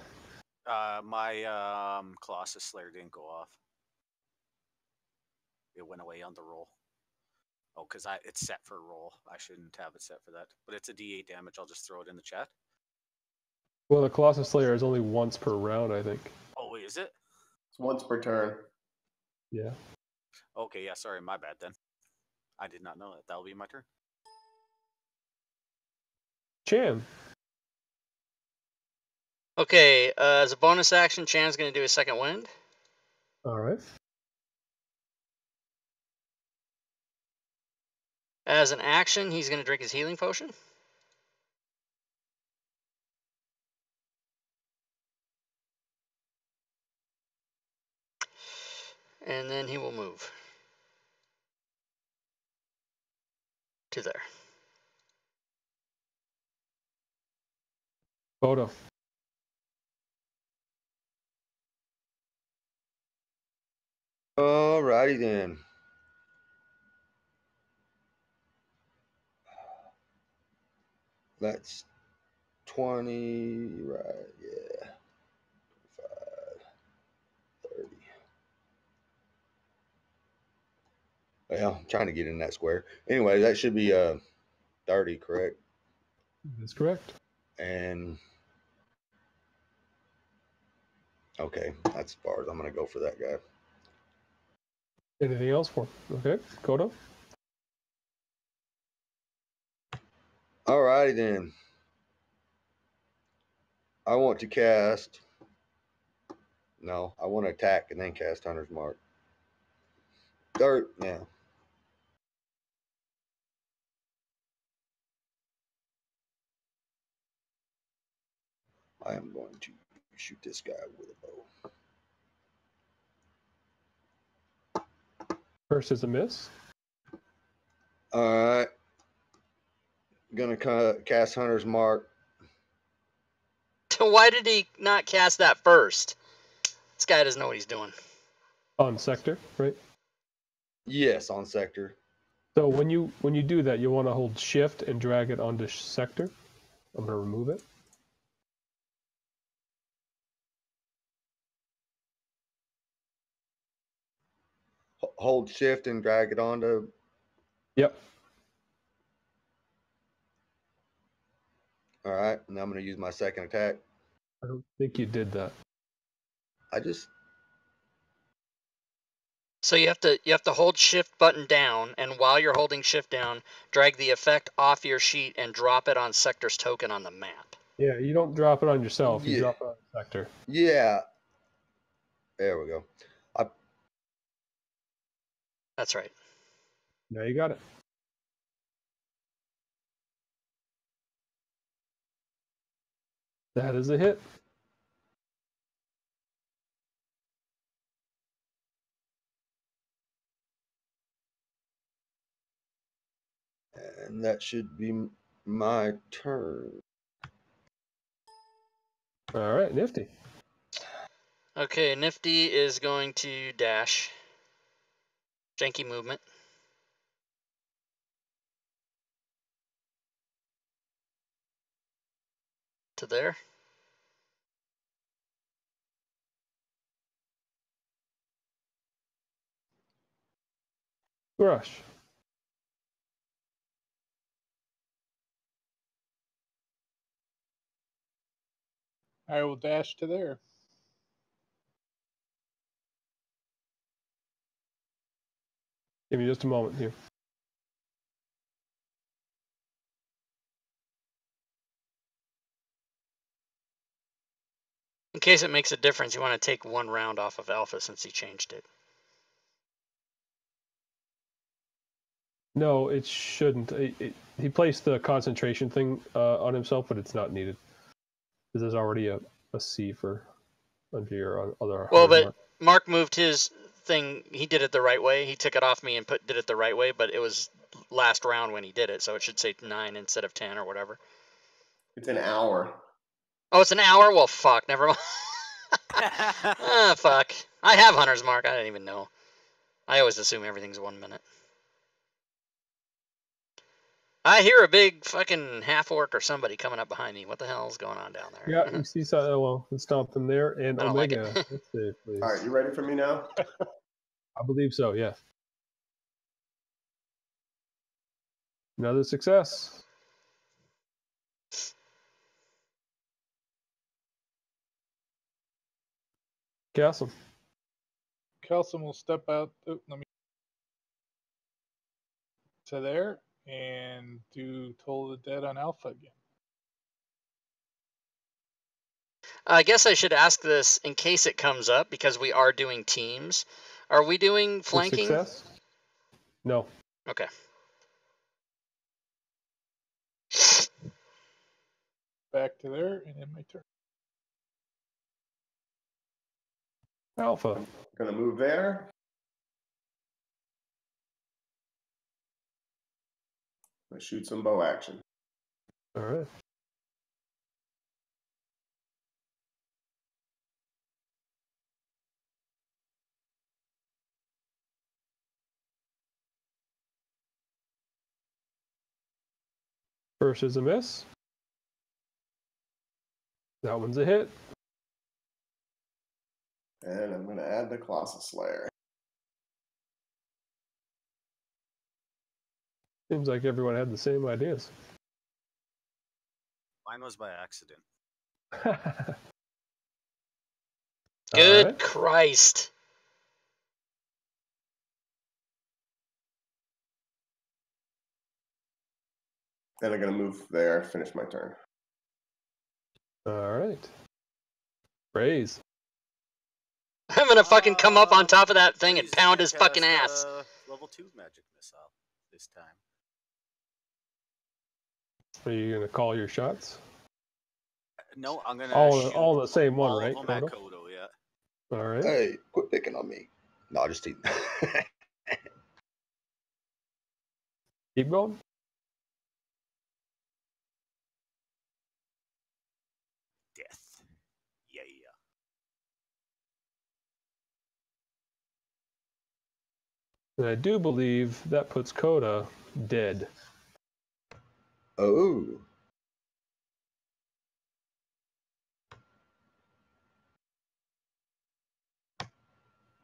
Uh, my um, Colossus Slayer didn't go off. It went away on the roll. Oh, because I it's set for a roll. I shouldn't have it set for that. But it's a D eight damage. I'll just throw it in the chat. Well, the Colossus Slayer is only once per round, I think. Oh, is it? It's once per turn. Yeah. Okay, yeah, sorry, my bad then. I did not know that. That'll be my turn. Chan. Okay, uh, as a bonus action, Chan's going to do a second wind. All right. As an action, he's going to drink his healing potion. And then he will move to there. Photo. Alrighty then. That's twenty, right? Yeah. Well, I'm trying to get in that square. Anyway, that should be uh, thirty, correct? That's correct. And, okay, that's as far as I'm going to go for that guy. Anything else for him? Okay, Kodo. All righty then. I want to cast. No, I want to attack and then cast Hunter's Mark. Dirt now. I am going to shoot this guy with a bow. First is a miss. Alright. Gonna cast Hunter's Mark. Why did he not cast that first? This guy doesn't know what he's doing. On sector, right? Yes, on sector. So when you when you do that, you want to hold shift and drag it onto sector. I'm going to remove it. Hold shift and drag it onto. Yep. All right, now I'm going to use my second attack. I don't think you did that. I just. So you have to you have to hold shift button down, and while you're holding shift down, drag the effect off your sheet and drop it on sector's token on the map. Yeah, you don't drop it on yourself. You yeah. drop it on sector. Yeah. There we go. I... That's right. Now you got it. That is a hit. And that should be my turn. All right, Nifty. Okay, Nifty is going to dash. Janky movement. To there. Rush. I will dash to there. Give me just a moment here. In case it makes a difference, you want to take one round off of Alpha since he changed it. No, it shouldn't. It, it, he placed the concentration thing uh, on himself, but it's not needed. Because there's already a, a C for under your other. Well, but mark. Mark moved his thing. He did it the right way. He took it off me and put did it the right way, but it was last round when he did it, so it should say nine instead of ten or whatever. It's an hour. Oh, it's an hour? Well, fuck. Never mind. Ah, fuck. I have Hunter's Mark. I didn't even know. I always assume everything's one minute. I hear a big fucking half-orc or somebody coming up behind me. What the hell is going on down there? Yeah, you see something. Oh, well, let's stomp them there. And Omega. Like let's see, please. All right, you ready for me now? I believe so, yeah. Another success. Kelsom. Kelsom will step out. Oh, let me... So there. And do Toll of the Dead on Alpha again. I guess I should ask this in case it comes up, because we are doing teams. Are we doing flanking? Success? No. Okay. Back to there, and then my turn. Alpha. I'm gonna move there. Let's shoot some bow action. All right. First is a miss. That one's a hit. And I'm going to add the Colossus Slayer. Seems like everyone had the same ideas. Mine was by accident. Good right. Christ. Then I'm going to move there, finish my turn. All right. Praise. I'm going to fucking come up on top of that thing and pound his fucking ass. Uh, level two magic missile this time. Are you going to call your shots? No, I'm going to all, all the same one, all right? All Kodo? Kodo, yeah. All right. Hey, quit picking on me. No, just eat. Keep going. Death. Yeah, yeah. And I do believe that puts Coda dead. Oh.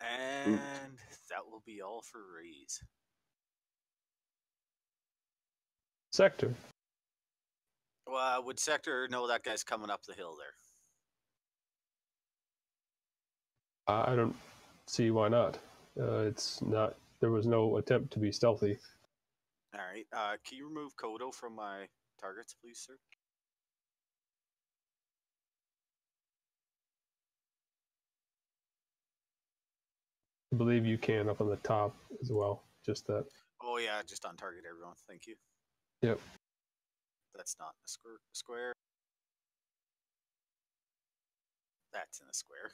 And that will be all for Rays. Sector. Well, uh, would Sector know that guy's coming up the hill there? Uh, I don't see why not. Uh, it's not. There was no attempt to be stealthy. All right. Uh, can you remove Kodo from my targets, please, sir? I believe you can up on the top as well. Just that. Oh yeah, just on target, everyone. Thank you. Yep. That's not in a square. Square. That's in a square.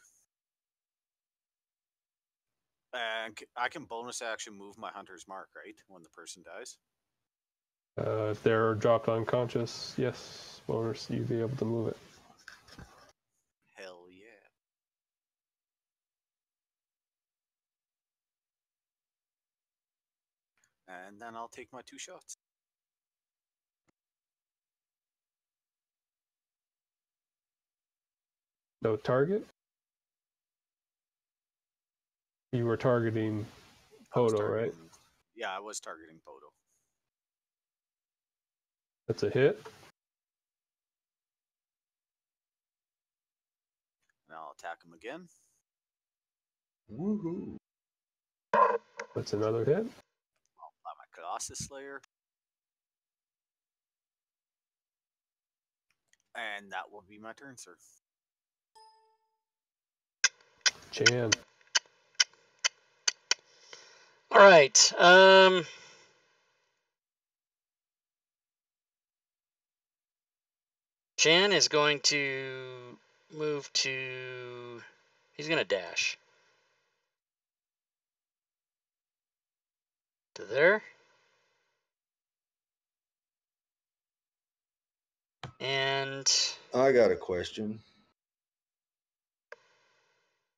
And I can bonus action move my hunter's mark, right? When the person dies. Uh, if they're dropped unconscious, yes, bonus, you'd be able to move it. Hell yeah. And then I'll take my two shots. No target? You were targeting Podo, targeting, right? Yeah, I was targeting Podo. That's a hit. And I'll attack him again. Woohoo! That's another hit. I'll apply my Colossus Slayer. And that will be my turn, sir. Chan. All right. Um, Chan is going to move to. He's going to dash to there, and I got a question.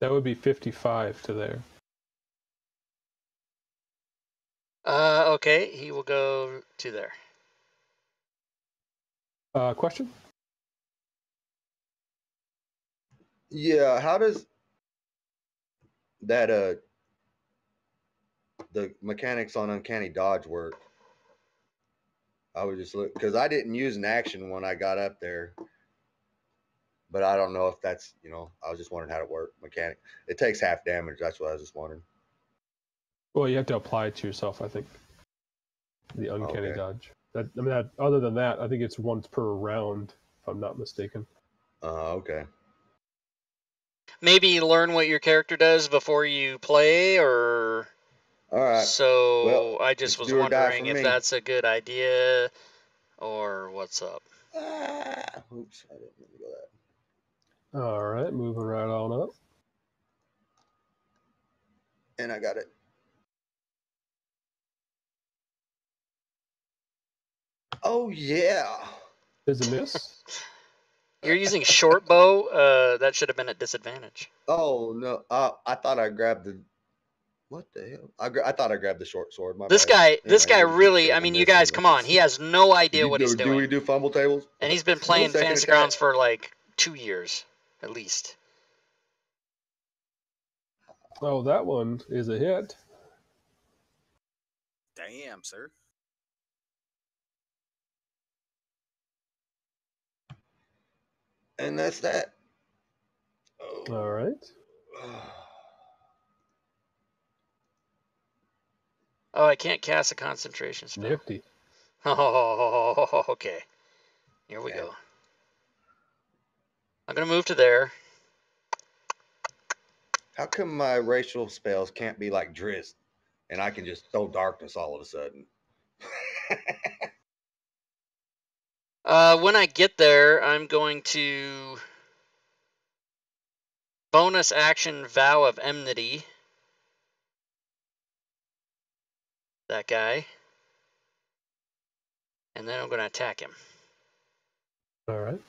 That would be fifty-five to there. Uh, okay, he will go to there. Uh, question? Yeah, how does that, uh, the mechanics on Uncanny Dodge work? I would just look, because I didn't use an action when I got up there. But I don't know if that's, you know, I was just wondering how it worked. Mechanic. It takes half damage, that's what I was just wondering. Well, you have to apply it to yourself, I think. The uncanny okay. dodge. That, I mean, that, other than that, I think it's once per round, if I'm not mistaken. Uh, okay. Maybe learn what your character does before you play, or... All right. So, well, I just was wondering if me. that's a good idea, or what's up. Ah, oops, I didn't mean to go that. All right, moving right on up. And I got it. Oh, yeah. Is it miss? You're using short bow. Uh, that should have been at disadvantage. Oh, no. Uh, I thought I grabbed the... What the hell? I, gra I thought I grabbed the short sword. My this bad. guy, anyway, this guy really... I mean, you guys, come on. He has no idea what do, he's doing. Do we do fumble tables? And he's been playing Fantasy Grounds for, like, two years, at least. Oh, that one is a hit. Damn, sir. And that's that. Oh. All right. Oh, I can't cast a concentration spell. Nifty. Oh, okay. Here we yeah. go. I'm going to move to there. How come my racial spells can't be like Drizzt, and I can just throw darkness all of a sudden? Uh, when I get there, I'm going to bonus action Vow of Enmity. That guy. And then I'm going to attack him. All right.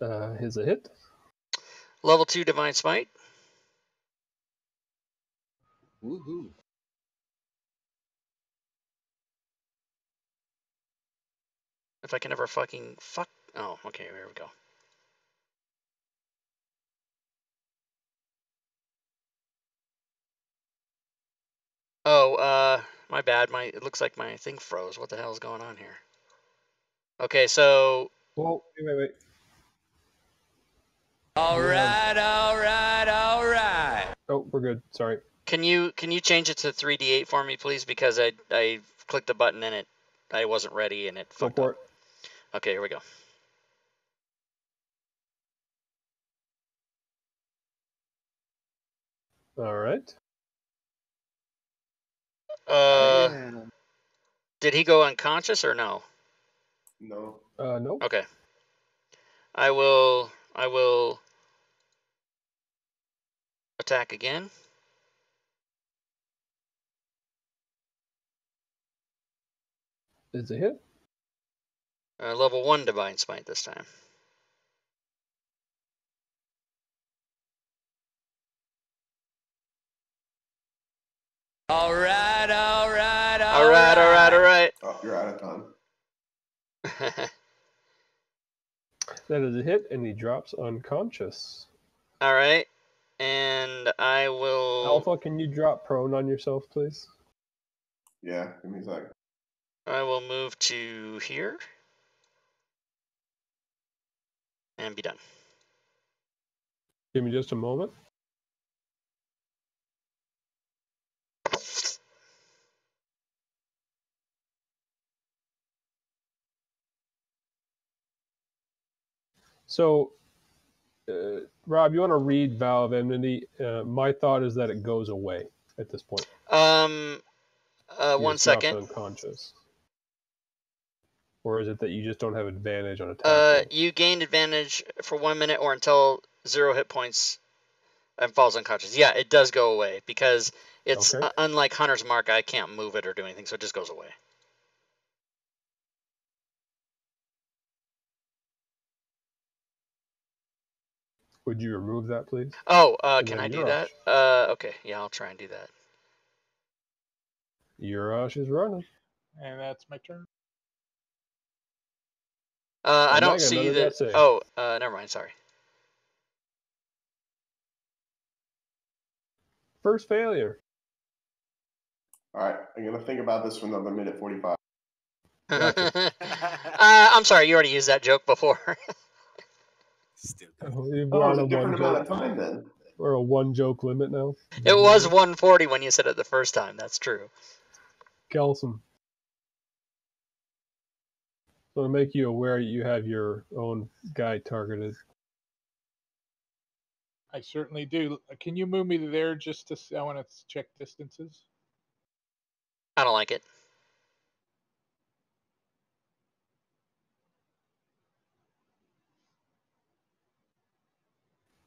Uh, here's a hit. Level two Divine Smite. Woohoo! If I can ever fucking fuck. Oh, okay, here we go. Oh, uh, my bad. My it looks like my thing froze. What the hell is going on here? Okay, so. Whoa! Wait, wait, wait. All right, all right, all right. Oh, we're good. Sorry. Can you can you change it to three D eight for me, please? Because I I clicked the button and it I wasn't ready and it fucked up. Okay, here we go. All right. Uh, yeah. Did he go unconscious or no? No. Uh, no. Okay. I will. I will attack again. It's a hit. Uh, level one Divine Smite this time. All right, all right, all, all right, right, all right, all right. Oh, you're out of time. That is a hit, and he drops unconscious. All right, and I will. Alpha, can you drop prone on yourself, please? Yeah, give me a second. I will move to here and be done. Give me just a moment. So, uh, Rob, you want to read Vow of Enmity? Uh, my thought is that it goes away at this point. Um, uh, one second. Unconscious. Or is it that you just don't have advantage on attack? Uh, you gain advantage for one minute or until zero hit points and falls unconscious. Yeah, it does go away because it's okay. uh, unlike Hunter's Mark, I can't move it or do anything, so it just goes away. Would you remove that, please? Oh, uh, can I do that? Uh, okay, yeah, I'll try and do that. Yurash is running. And that's my turn. Uh, I don't see that. Oh, uh, never mind. Sorry. First failure. All right. I'm going to think about this for another minute forty-five. Gotcha. uh, I'm sorry. You already used that joke before. Still oh, we're on a, a different amount of time then. We're a one joke limit now. It was one forty when you said it the first time. That's true. Kelson. So to make you aware, you have your own guy targeted. I certainly do. Can you move me to there just to see? I want to check distances. I don't like it.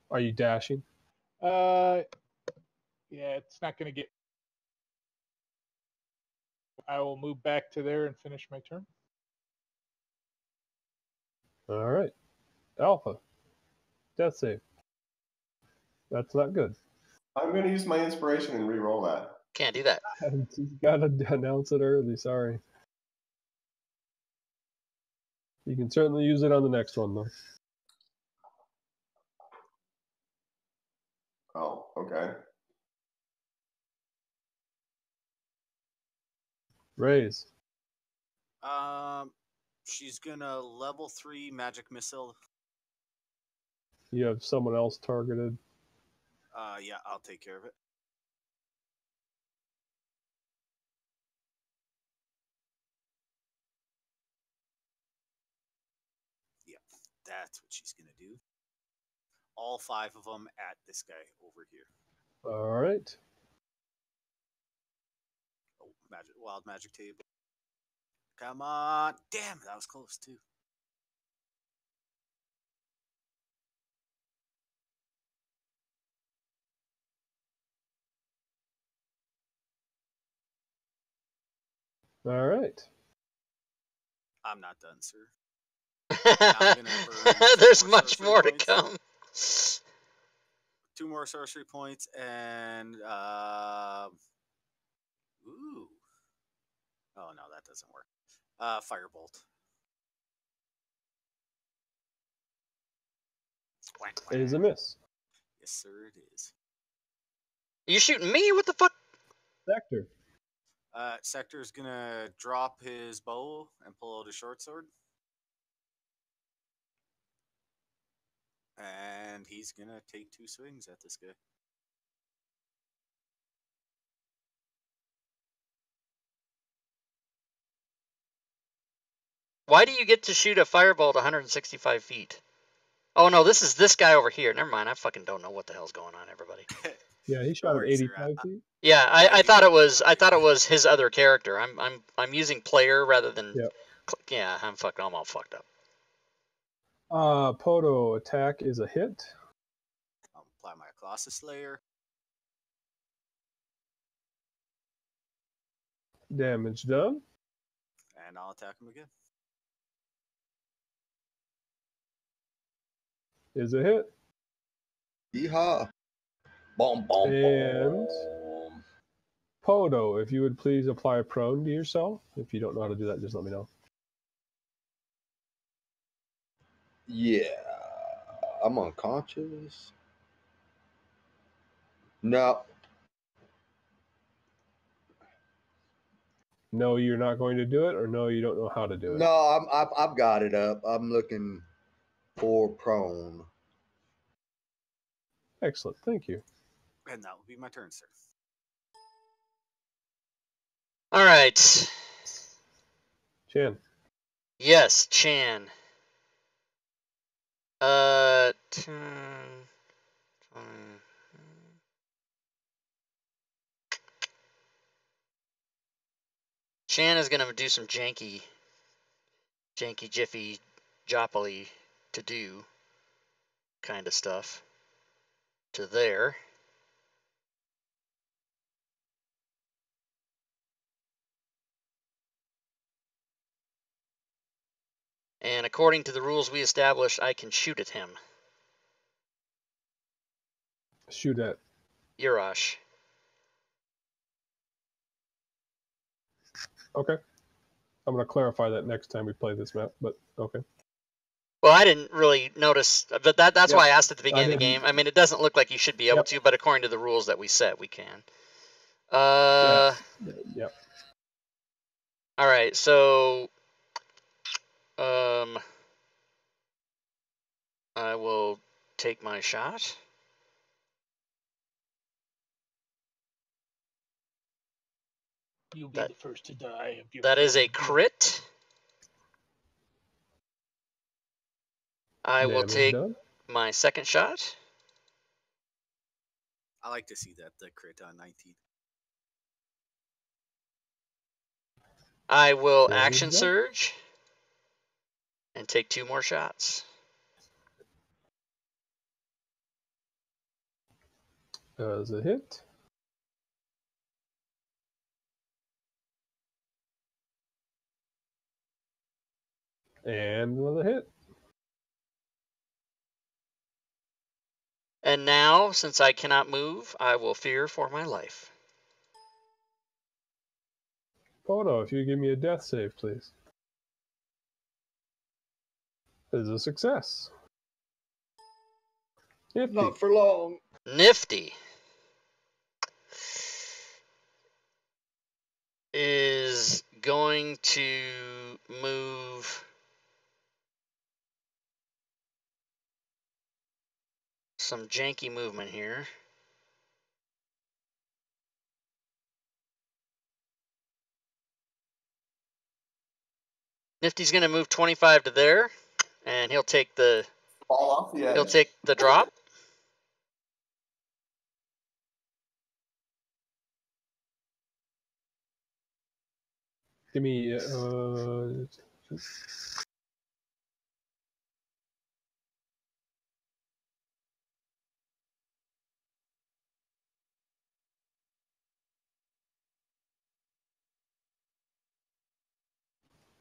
Are you dashing? Uh, yeah, it's not going to get. I will move back to there and finish my turn. All right, Alpha, death save. That's not good. I'm going to use my inspiration and re-roll that. Can't do that. You got to announce it early. Sorry. You can certainly use it on the next one, though. Oh, okay. Raise. Um. She's going to level three magic missile. You have someone else targeted? Uh, yeah, I'll take care of it. Yeah, that's what she's going to do. All five of them at this guy over here. All right. Oh, magic, wild magic table. Come on. Damn, that was close, too. All right. I'm not done, sir. I'm gonna burn There's much more to come. two more sorcery points, and uh, ooh, oh no, that doesn't work. Uh, firebolt. It is a miss. Yes, sir, it is. You shooting me? What the fuck? Sector. Uh, Sector's gonna drop his bow and pull out his short sword. And he's gonna take two swings at this guy. Why do you get to shoot a fireball at one hundred sixty-five feet? Oh no, this is this guy over here. Never mind, I fucking don't know what the hell's going on, everybody. Yeah, he shot at eighty-five feet. Yeah, I, I thought it was I thought it was his other character. I'm I'm I'm using player rather than yep. Yeah, I'm fucking I'm all fucked up. Uh, Poto attack is a hit. I'll apply my Colossus layer. Damage done. And I'll attack him again. Is a hit. Yeehaw. Boom, boom, and boom. Poto, if you would please apply a prone to yourself. If you don't know how to do that, just let me know. Yeah, I'm unconscious. No. No, you're not going to do it, or no, you don't know how to do it? No, I'm, I've, I've got it up. I'm looking for prone. Excellent, thank you. And that will be my turn, sir. All right. Chan. Yes, Chan. Uh, Chan is gonna do some janky, janky, jiffy, joppily to do kind of stuff to there. And according to the rules we established, I can shoot at him. Shoot at? Yarash. Okay. I'm going to clarify that next time we play this map, but okay. Well, I didn't really notice, but that, that's yeah. why I asked at the beginning of the game. I mean, it doesn't look like you should be able yep. to, but according to the rules that we set, we can. Uh, yeah. Yep. All right, so... Um, I will take my shot. You'll be that, the first to die. That is a crit. I Damn will take done. my second shot. I like to see that, the crit on nineteen. I will there action surge. And take two more shots. As a hit. And another hit. And now, since I cannot move, I will fear for my life. Poto, if you give me a death save, please. Is a success. Nifty. Not for long. Nifty is going to move some janky movement here. Nifty's going to move twenty-five to there. And he'll take the Fall off, yeah. he'll take the drop. Give me uh.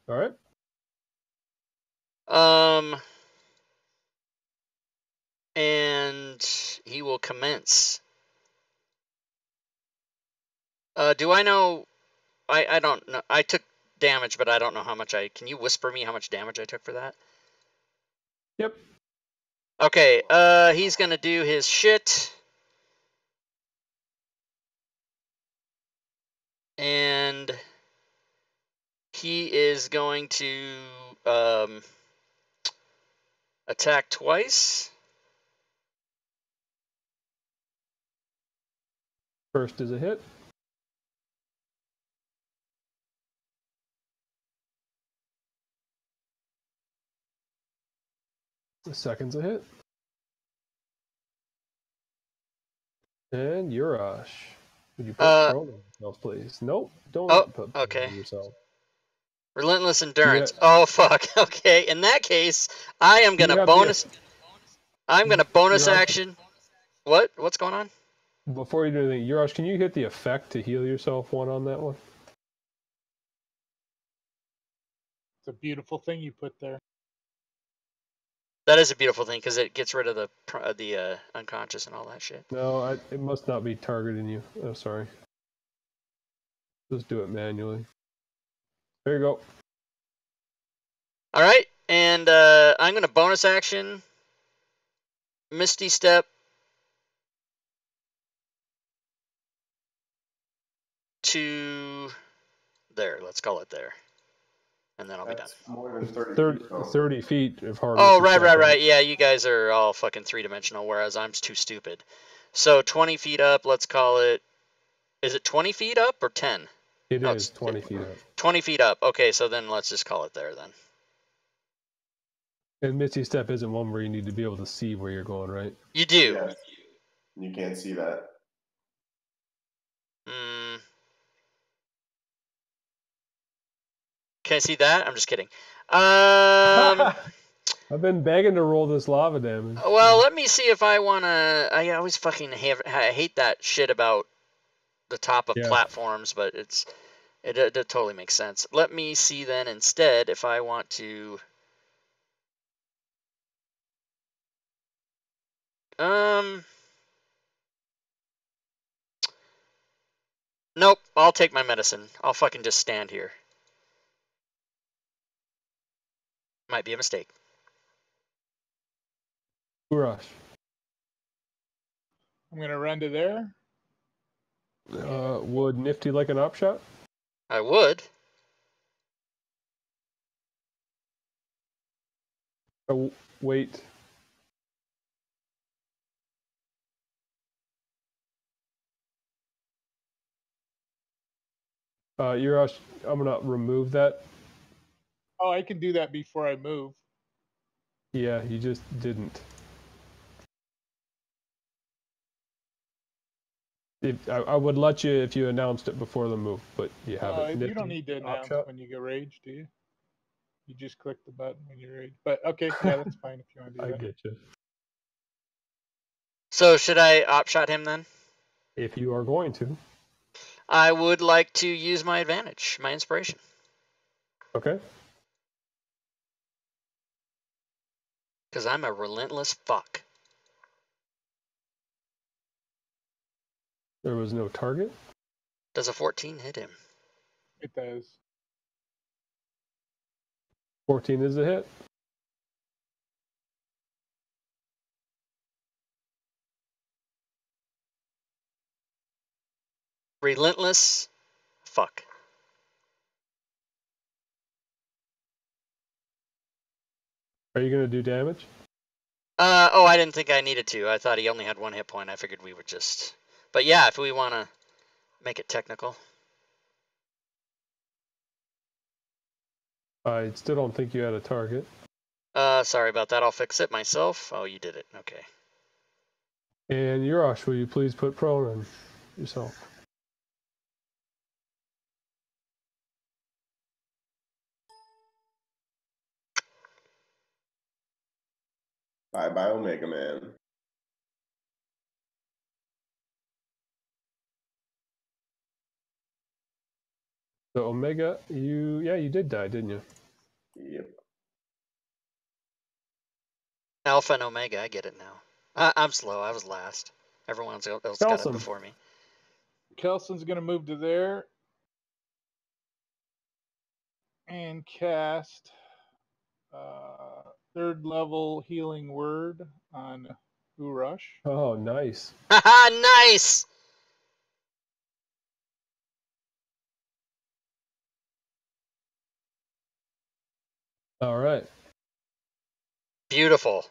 All right. Um, and he will commence. Uh, do I know? I, I don't know. I took damage, but I don't know how much I... Can you whisper me how much damage I took for that? Yep. Okay, uh, he's going to do his shit. And he is going to um, attack twice. First is a hit. The second's a hit. And Yurash. Would you put uh, on yourself, please? Nope. Don't oh, put okay. on yourself. Relentless endurance. Yeah. Oh fuck. Okay. In that case, I am gonna bonus to... I'm gonna bonus Yurash. action. What? What's going on? Before you do anything, Yurash, can you hit the effect to heal yourself one on that one? It's a beautiful thing you put there. That is a beautiful thing because it gets rid of the the uh, unconscious and all that shit. No, I, it must not be targeting you. Oh, sorry. Just do it manually. There you go. All right, and uh, I'm going to bonus action, Misty Step, to there. Let's call it there. And then I'll That's be done. More than thirty, thirty, feet, thirty feet of hard. Oh, right, right, right. Yeah, you guys are all fucking three-dimensional, whereas I'm too stupid. So twenty feet up, let's call it... Is it twenty feet up or ten? It no, is twenty feet up. twenty feet up. Okay, so then let's just call it there then. And Misty Step isn't one where you need to be able to see where you're going, right? You do. Yes. You can't see that. Hmm... Can I see that? I'm just kidding. Um, I've been begging to roll this lava damage. Well, let me see if I want to... I always fucking have, I hate that shit about the top of yeah. platforms, but it's it, it, it totally makes sense. Let me see then instead if I want to... Um. Nope, I'll take my medicine. I'll fucking just stand here. Might be a mistake. Rush. I'm gonna run to there. Uh, would Nifty like an op shot? I would. Oh, wait. Uh, Rush, I'm gonna remove that. Oh, I can do that before I move. Yeah, you just didn't. If, I, I would let you if you announced it before the move, but you haven't. Uh, you don't need to announce shot. when you go rage, do you? You just click the button when you rage. But, okay, yeah, that's fine if you want to do I that. I get you. So, should I op shot him then? If you are going to. I would like to use my advantage, my inspiration. Okay. Because I'm a relentless fuck. There was no target? Does a fourteen hit him? It does. fourteen is a hit. Relentless fuck. Are you going to do damage? Uh, oh, I didn't think I needed to. I thought he only had one hit point. I figured we would just... But yeah, if we want to make it technical. I still don't think you had a target. Uh, sorry about that. I'll fix it myself. Oh, you did it. Okay. And Yurash, will you please put prone on yourself? Bye bye, Omega Man. So Omega, you yeah, you did die, didn't you? Yep. Alpha and Omega, I get it now. I, I'm slow. I was last. Everyone else Kelson. got up before me. Kelson's going to move to there and cast uh, third level healing word on Urush. Oh, nice. Haha, nice! All right. Beautiful.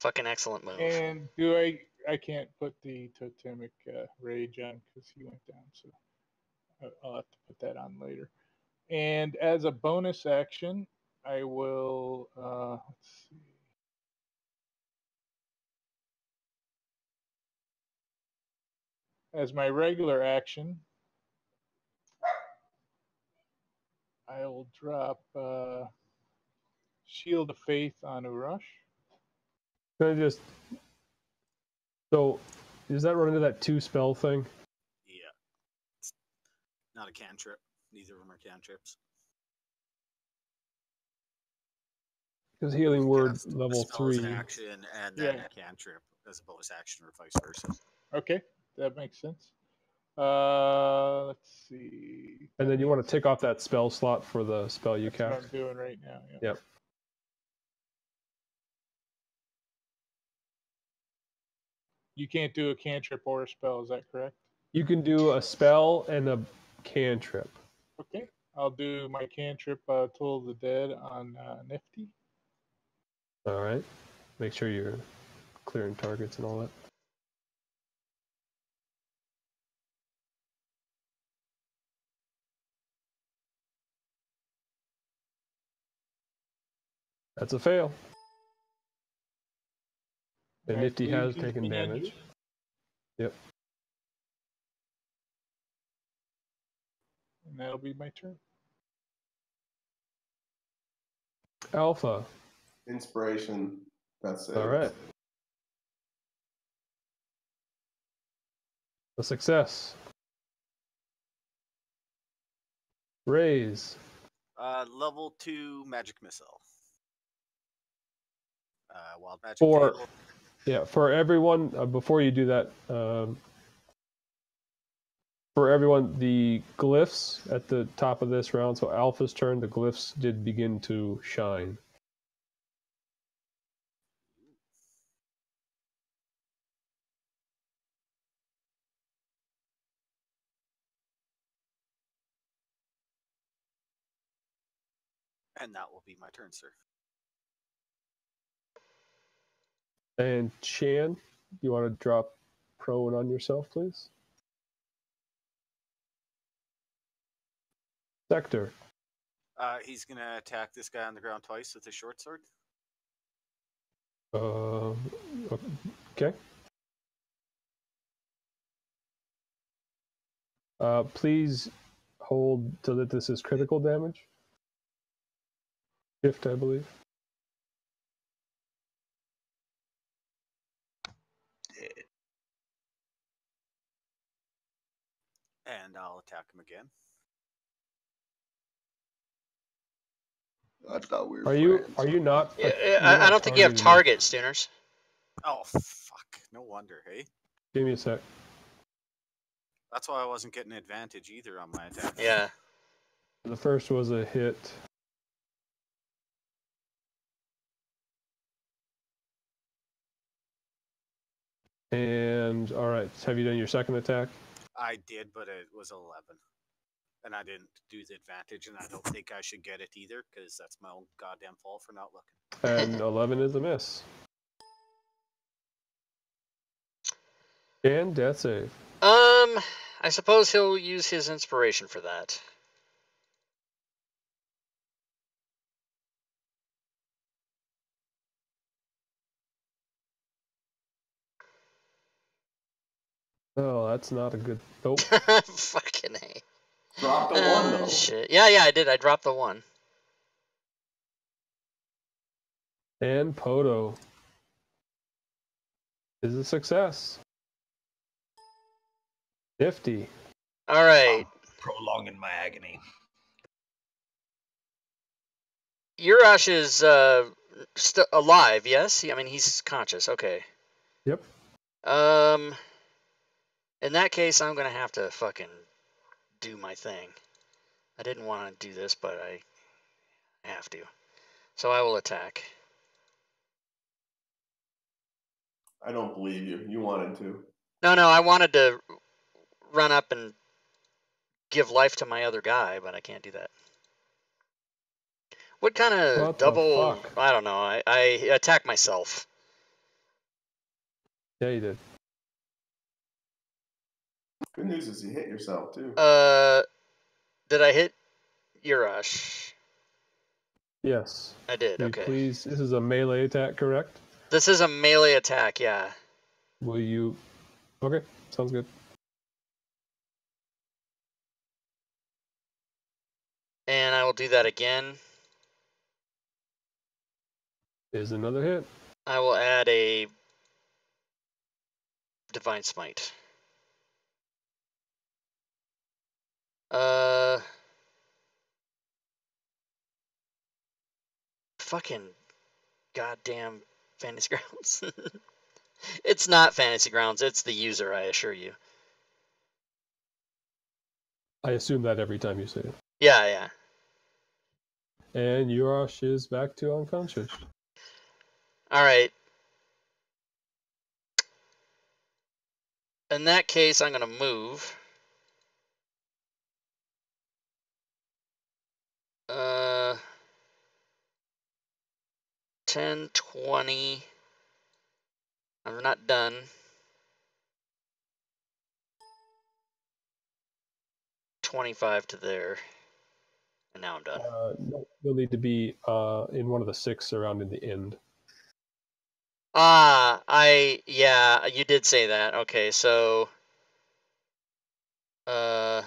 Fucking excellent move. And do I... I can't put the totemic uh, rage on because he went down, so I'll have to put that on later. And as a bonus action, I will, uh, let's see. As my regular action, I will drop uh, Shield of Faith on Urush. Can I just... So, does that run into that two spell thing? Yeah. It's not a cantrip. Neither of them are cantrips. Because healing word level three. An action and then yeah. a cantrip as a bonus action or vice versa. Okay, that makes sense. Uh, let's see. And then you want to take off that spell slot for the spell you cast. That's what I'm doing right now. Yeah. Yep. You can't do a cantrip or a spell, is that correct? You can do a spell and a cantrip. Okay, I'll do my cantrip, uh, Toll of the Dead on uh, Nifty. All right, make sure you're clearing targets and all that. That's a fail. And Nifty has taken damage. Yep. And that'll be my turn. Alpha. Inspiration. That's it. All right. A success. Raise. Uh, level two magic missile. Uh, wild magic. Four. Table. Yeah, for everyone, uh, before you do that, um, for everyone, the glyphs at the top of this round, so Alpha's turn, the glyphs did begin to shine. And that will be my turn, sir. And Chan, you want to drop prone on yourself, please? Sector. Uh, he's going to attack this guy on the ground twice with his short sword. Uh, okay. Uh, please hold so that this is critical damage. Shift, I believe. And I'll attack him again. I thought we were. Are you? Are you not? Yeah, yeah, I, not I don't think you have targets, Dinners. Oh fuck! No wonder, hey. Give me a sec. That's why I wasn't getting advantage either on my attack. Yeah. The first was a hit. And all right, have you done your second attack? I did, but it was eleven. And I didn't do the advantage, and I don't think I should get it either, because that's my own goddamn fault for not looking. And eleven is a miss. And death save. Um, I suppose he'll use his inspiration for that. Oh, that's not a good... Nope. Fucking A. Dropped the uh, one, though. Shit. Yeah, yeah, I did. I dropped the one. And Poto is a success. Nifty. All right. I'm prolonging my agony. Urash is uh, st alive, yes? I mean, he's conscious. Okay. Yep. Um, in that case, I'm going to have to fucking do my thing. I didn't want to do this, but I have to. So I will attack. I don't believe you. You wanted to. No, no, I wanted to run up and give life to my other guy, but I can't do that. What kind of what double... I don't know. I, I attack myself. Yeah, you did. Good news is you hit yourself, too. Uh, did I hit Yurash? Yes. I did, Can okay. Please, this is a melee attack, correct? This is a melee attack, yeah. Will you... Okay, sounds good. And I will do that again. Is another hit. I will add a Divine Smite. Uh, fucking goddamn Fantasy Grounds. It's not Fantasy Grounds, it's the user, I assure you. I assume that every time you say it. Yeah, yeah. And Yurash is back to unconscious. Alright. In that case, I'm going to move. Uh, ten, twenty... I'm not done. twenty-five to there. And now I'm done. Uh, you'll need to be uh, in one of the six surrounding the end. Ah, I... Yeah, you did say that. Okay, so... Uh...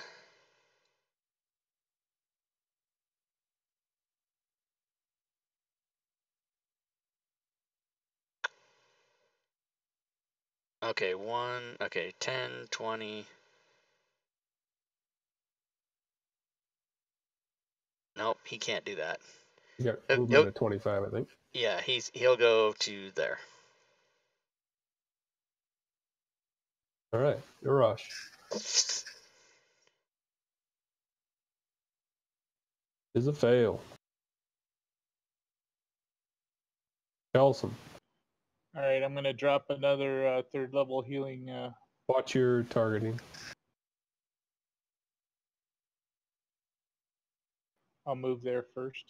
Okay, one, okay, ten, twenty. Nope, he can't do that. Yeah, we'll go to twenty-five, I think. Yeah, he's he'll go to there. All right, Yurash. Is a fail. Carlson. All right, I'm going to drop another uh, third-level healing. Uh... Watch your targeting. I'll move there first.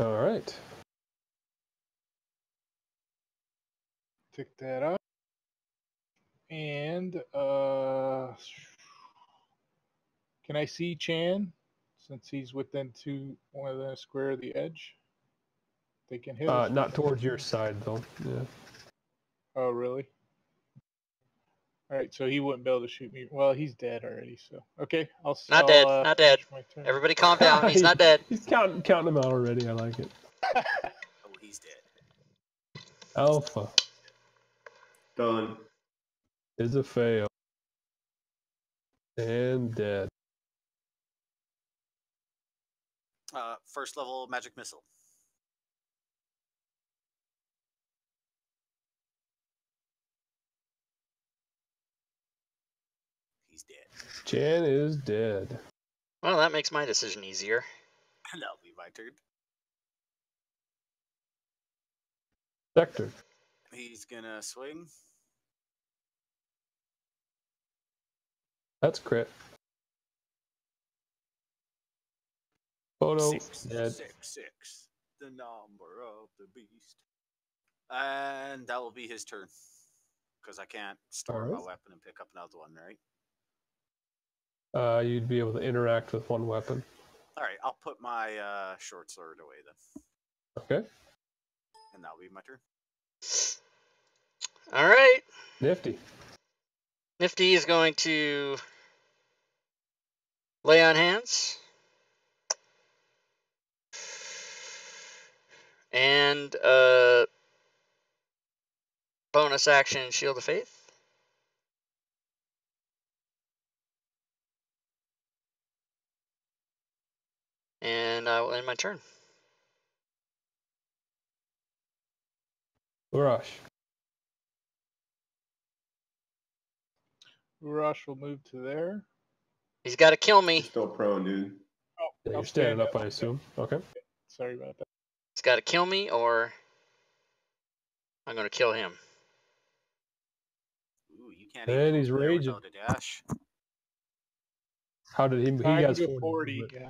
All right. Pick that up. And uh, can I see Chan since he's within two, one of the square of the edge? They can hit. Uh, not towards your side though. Yeah. Oh really? All right, so he wouldn't be able to shoot me. Well, he's dead already. So okay, I'll. Not I'll, dead. Uh, not dead. Everybody, calm down. He's not dead. He's counting counting him out already. I like it. Oh, he's dead. Alpha. Done. Is a fail. And dead. Uh, first level magic missile. He's dead. Chan is dead. Well, that makes my decision easier. That'll be my turn. Sector. He's gonna swing. That's crit. Photo. Six, dead. Six, six, the number of the beast. And that will be his turn. Because I can't store right. my weapon and pick up another one, right? Uh, you'd be able to interact with one weapon. Alright, I'll put my uh, short sword away then. Okay. And that'll be my turn. Alright. Nifty. Nifty is going to lay on hands. And uh, bonus action Shield of Faith. and I will end my turn. Rush. Rush will move to there. He's got to kill me. You're still prone, dude. Oh, yeah, you're standing up, up, I assume. Okay. Sorry about that. He's got to kill me, or I'm going to kill him. Ooh, you can't. And he's raging. Dash. How did he? He has forty. forty yeah.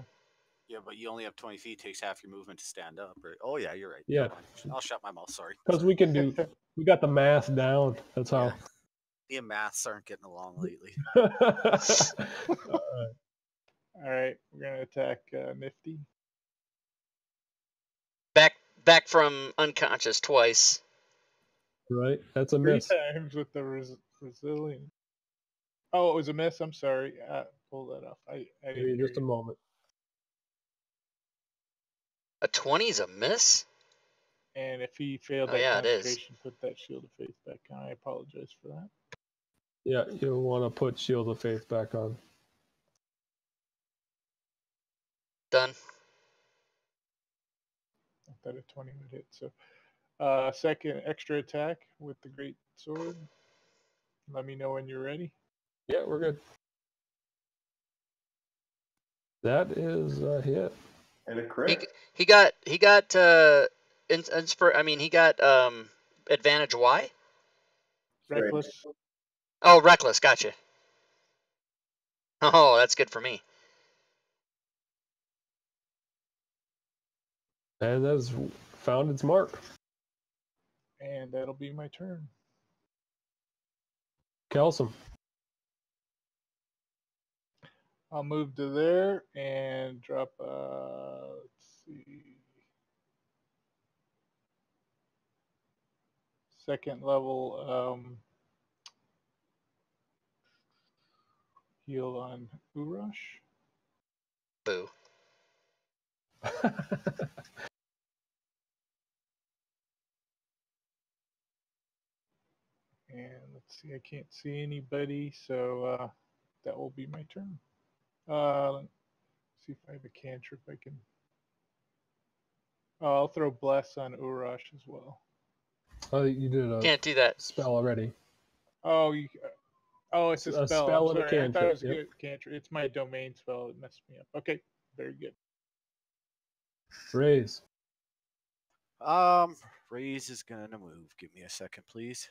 Yeah, but you only have twenty feet. Takes half your movement to stand up. Right? Oh yeah, you're right. Yeah. I'll shut my mouth. Sorry. Because we can do. We got the math down. That's how. Yeah. Me and maths aren't getting along lately. All right, we're gonna attack uh, Nifty. Back, back from unconscious twice. Right, that's a Three miss. Three times with the res resilient. Oh, it was a miss. I'm sorry. Uh, pull that up. I, I didn't just a you. moment. A twenty is a miss. And if he failed, oh, that yeah, concentration, put that shield of faith back on. I apologize for that. Yeah, you'll want to put Shield of Faith back on. Done. I thought a twenty would hit. So, uh, second extra attack with the great sword. Let me know when you're ready. Yeah, we're good. That is a hit and a crit. He, he got. He got. Uh, inspir. I mean, he got um, advantage. Why? Reckless. Oh, reckless, gotcha. Oh, that's good for me. And that has found its mark. And that'll be my turn. Kelsom. I'll move to there and drop uh let's see. Second level um heal on Urush. Boo. And let's see, I can't see anybody, so uh, that will be my turn. Uh, let's see if I have a cantrip I can. Oh, I'll throw Bless on Urush as well. Oh, you did a can't do that spell already. Oh, you. Oh, it's a spell. A spell and a cantrip. I thought it was a good cantrip. It's my domain spell. It messed me up. Okay, very good. Raise. Um, Raise is going to move. Give me a second, please.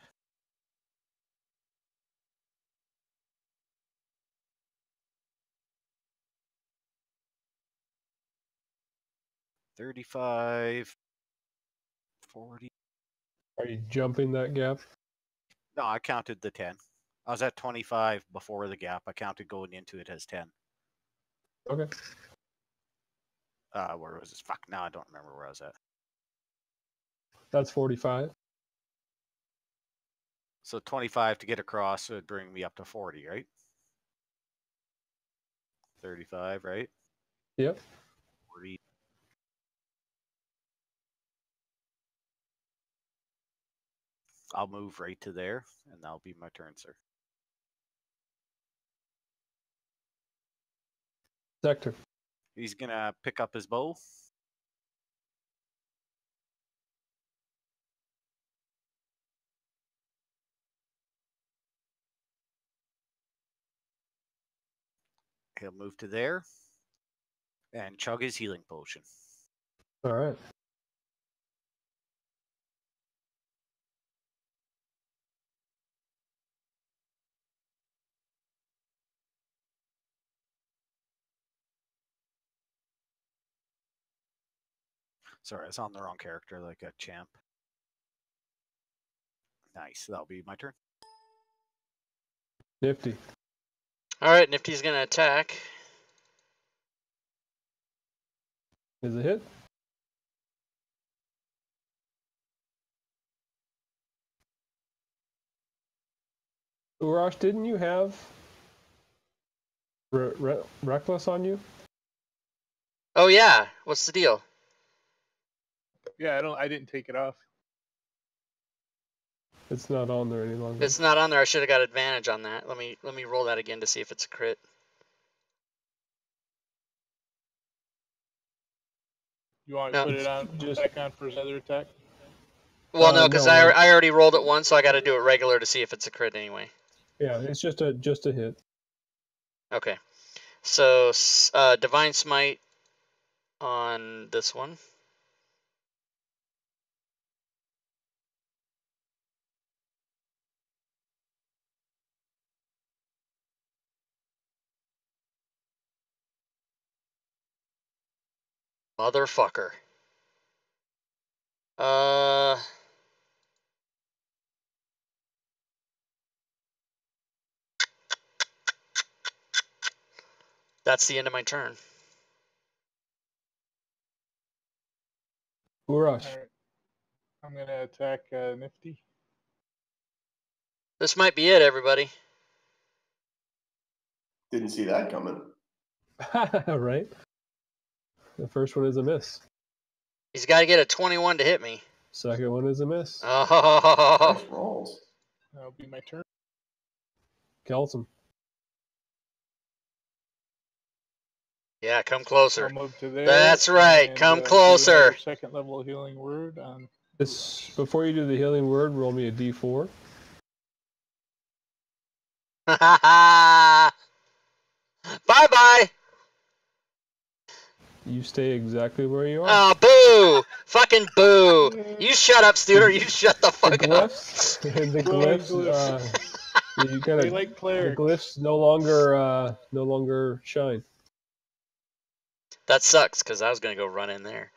thirty-five, forty. Are you jumping that gap? No, I counted the ten. I was at twenty-five before the gap. I counted going into it as ten. Okay. Uh, where was this? Fuck, now I don't remember where I was at. That's forty-five. So twenty-five to get across would bring me up to forty, right? thirty-five, right? Yep. forty. I'll move right to there, and that'll be my turn, sir. Sector. He's going to pick up his bow. He'll move to there and chug his healing potion. All right. Sorry, I was on the wrong character like a champ. Nice, that'll be my turn. Nifty. Alright, Nifty's gonna attack. Is it hit? Urosh, didn't you have re re Reckless on you? Oh yeah, what's the deal? Yeah, I don't. I didn't take it off. It's not on there any longer. It's not on there. I should have got advantage on that. Let me let me roll that again to see if it's a crit. You want to no. put it on just on for his other attack? Well, uh, no, because no, I, I already rolled it once, so I got to do it regular to see if it's a crit anyway. Yeah, it's just a just a hit. Okay, so uh, Divine Smite on this one. Motherfucker. Uh. That's the end of my turn. Right. I'm going to attack uh, Nifty. This might be it, everybody. Didn't see that coming. Right? The first one is a miss. He's got to get a twenty-one to hit me. Second one is a miss. Oh. Rolls. That'll be my turn. Kelton. Yeah, come closer. Move to there. That's right. And, come uh, closer. Second level healing word. On... This, before you do the healing word, roll me a d four. Bye-bye. You stay exactly where you are. Oh, boo! Fucking boo! You shut up, Studer. You shut the fuck the glyphs, up. The glyphs. Uh, you gotta, they like Claire. The glyphs no longer, uh, no longer shine. That sucks, because I was gonna go run in there.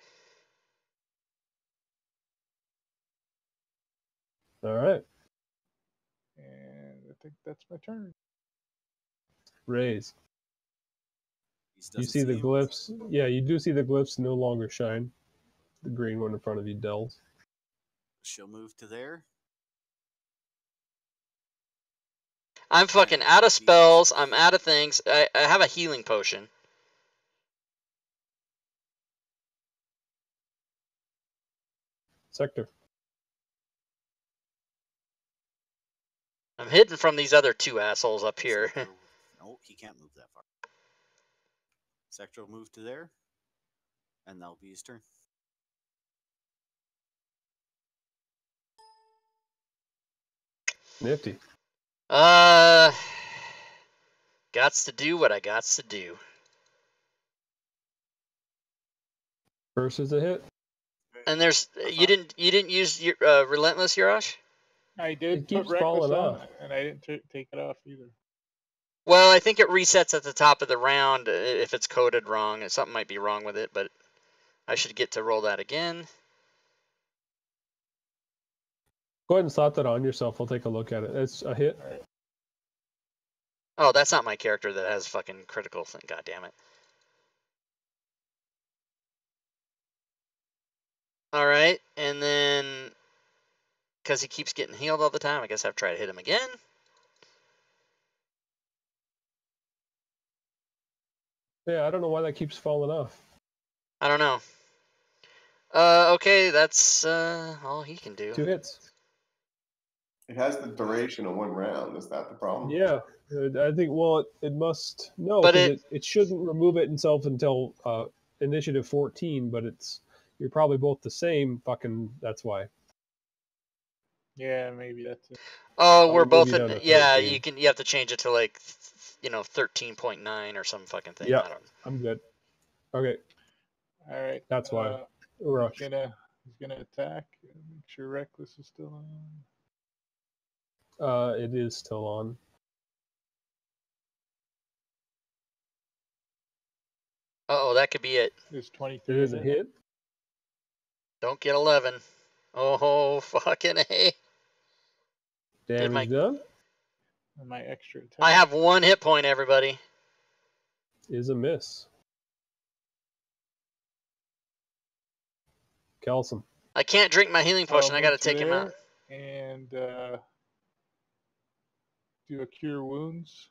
All right. And I think that's my turn. Raise. You see the glyphs. Yeah, you do see the glyphs no longer shine. The green one in front of you, Dells. She'll move to there. I'm fucking out of spells. I'm out of things. I, I have a healing potion. Sector. I'm hidden from these other two assholes up here. No, he can't move that far. Sector will move to there, and that'll be his turn. Nifty. Uh, gots to do what I gots to do. First is a hit. And there's uh, you didn't you didn't use your uh, relentless, Yarash? I did. It keeps falling off, and I didn't t take it off either. Well, I think it resets at the top of the round if it's coded wrong. Something might be wrong with it, but I should get to roll that again. Go ahead and slap that on yourself. We'll take a look at it. It's a hit. Right. Oh, that's not my character that has fucking critical thing. God damn it. All right, and then because he keeps getting healed all the time, I guess I've tried to hit him again. Yeah, I don't know why that keeps falling off. I don't know. Uh, okay, that's uh, all he can do. Two hits. It has the duration of one round. Is that the problem? Yeah, I think. Well, it, it must. No, but it, it it shouldn't remove it itself until uh, initiative fourteen. But it's you're probably both the same. Fucking. That's why. Yeah, maybe that's it. Oh, we're both. In, yeah, you can. You have to change it to like. You know, thirteen point nine or some fucking thing. Yeah, I don't... I'm good. Okay. All right. That's why. Uh, Rush. He's gonna, he's gonna attack. Make sure Reckless is still on. Uh, it is still on. Uh oh, that could be it. It's twenty-three. It is a hit. Don't get eleven. Oh fucking hey. Damage my... done. My extra attack. I have one hit point, everybody. Is a miss. Kelson. I can't drink my healing potion. I got to take him out. And uh, do a cure wounds.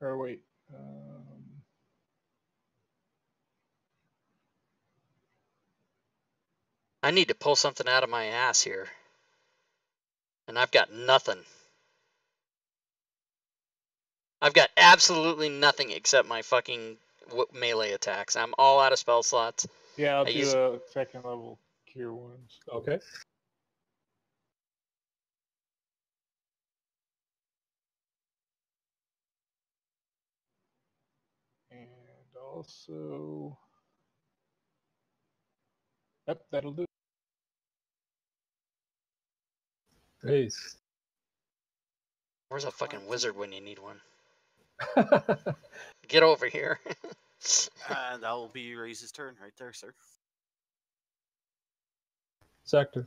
Or wait. Um, I need to pull something out of my ass here. And I've got nothing. I've got absolutely nothing except my fucking w melee attacks. I'm all out of spell slots. Yeah, I'll I do use... a second level tier ones. Okay. And also... Yep, that'll do. Nice. Where's a fucking wizard when you need one? Get over here. And that will be Raise's turn right there, sir. Sector.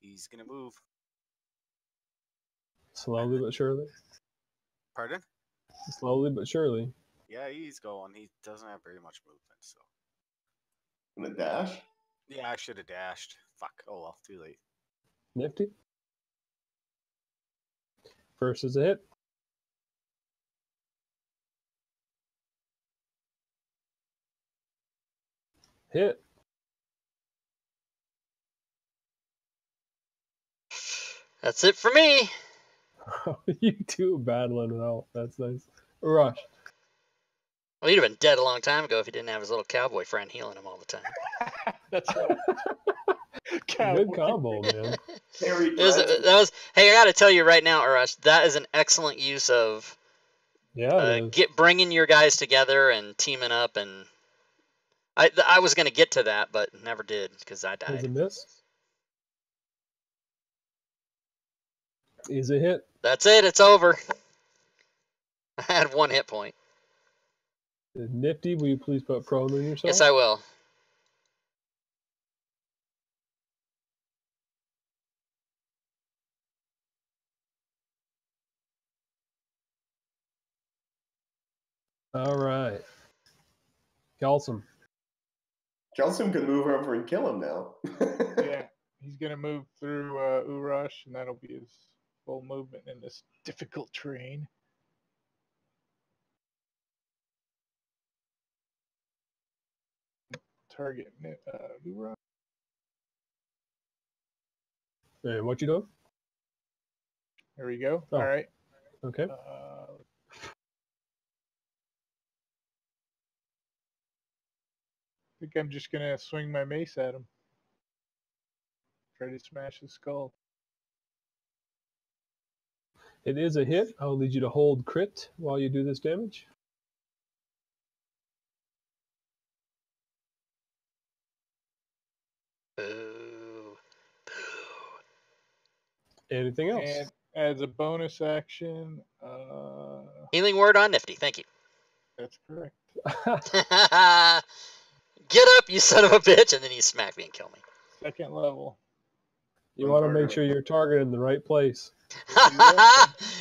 He's going to move. Slowly but surely. Pardon? Slowly but surely. Yeah, he's going. He doesn't have very much movement, so. I'm going to dash? Yeah, I should have dashed. Fuck. Oh, well, too late. Nifty. First is a hit. Hit. That's it for me. You two battling it out. That's nice. Rush. Well, he'd have been dead a long time ago if he didn't have his little cowboy friend healing him all the time. That's right. Good combo, man. Very was, that was, hey, I got to tell you right now, Arash, that is an excellent use of yeah, uh, get bringing your guys together and teaming up. And I I was going to get to that, but never did because I died. Is a miss? Is a hit? That's it. It's over. I had one hit point. Nifty, will you please put prone in yourself? Yes, I will. All right. Kelsum. Kelsum can move over and kill him now. Yeah, he's going to move through uh, Urash, and that'll be his full movement in this difficult terrain. Target uh, Urash. Hey, what you doing? There we go. Oh. All right. Okay. Uh, I think I'm just gonna swing my mace at him. Try to smash his skull. It is a hit. I'll need you to hold crit while you do this damage. Boo. Boo. Anything else? And as a bonus action, uh... healing word on Nifty. Thank you. That's correct. Get up, you son of a bitch, and then you smack me and kill me. Second level. You want to make sure you're targeting the right place.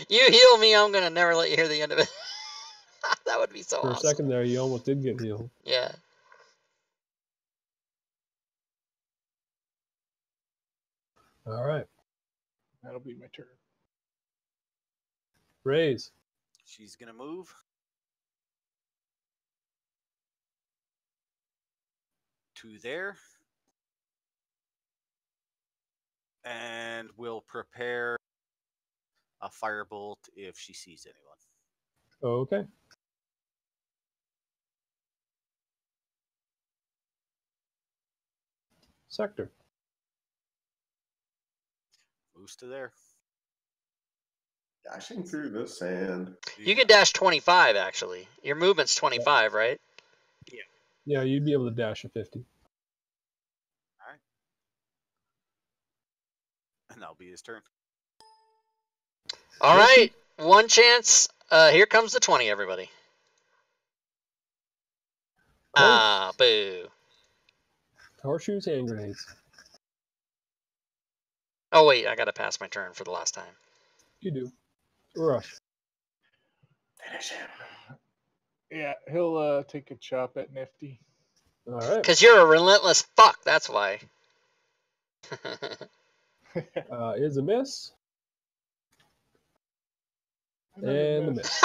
You heal me, I'm going to never let you hear the end of it. That would be so awesome. For a second there, you almost did get healed. Yeah. All right. That'll be my turn. Raise. She's going to move. To there, and we'll prepare a firebolt if she sees anyone. Okay. Sector moves to there. Dashing through the sand. You could dash twenty-five. Actually, your movement's twenty-five, right? Yeah. Yeah, you'd be able to dash a fifty. All right. And that'll be his turn. All right. One chance. Uh, here comes the twenty, everybody. Oh. Ah, boo. Horseshoes, hand grenades. Oh, wait. I got to pass my turn for the last time. You do. Rush. Finish him. Yeah, he'll uh, take a chop at Nifty. All right. Because you're a relentless fuck, that's why. uh, is a miss. And a miss.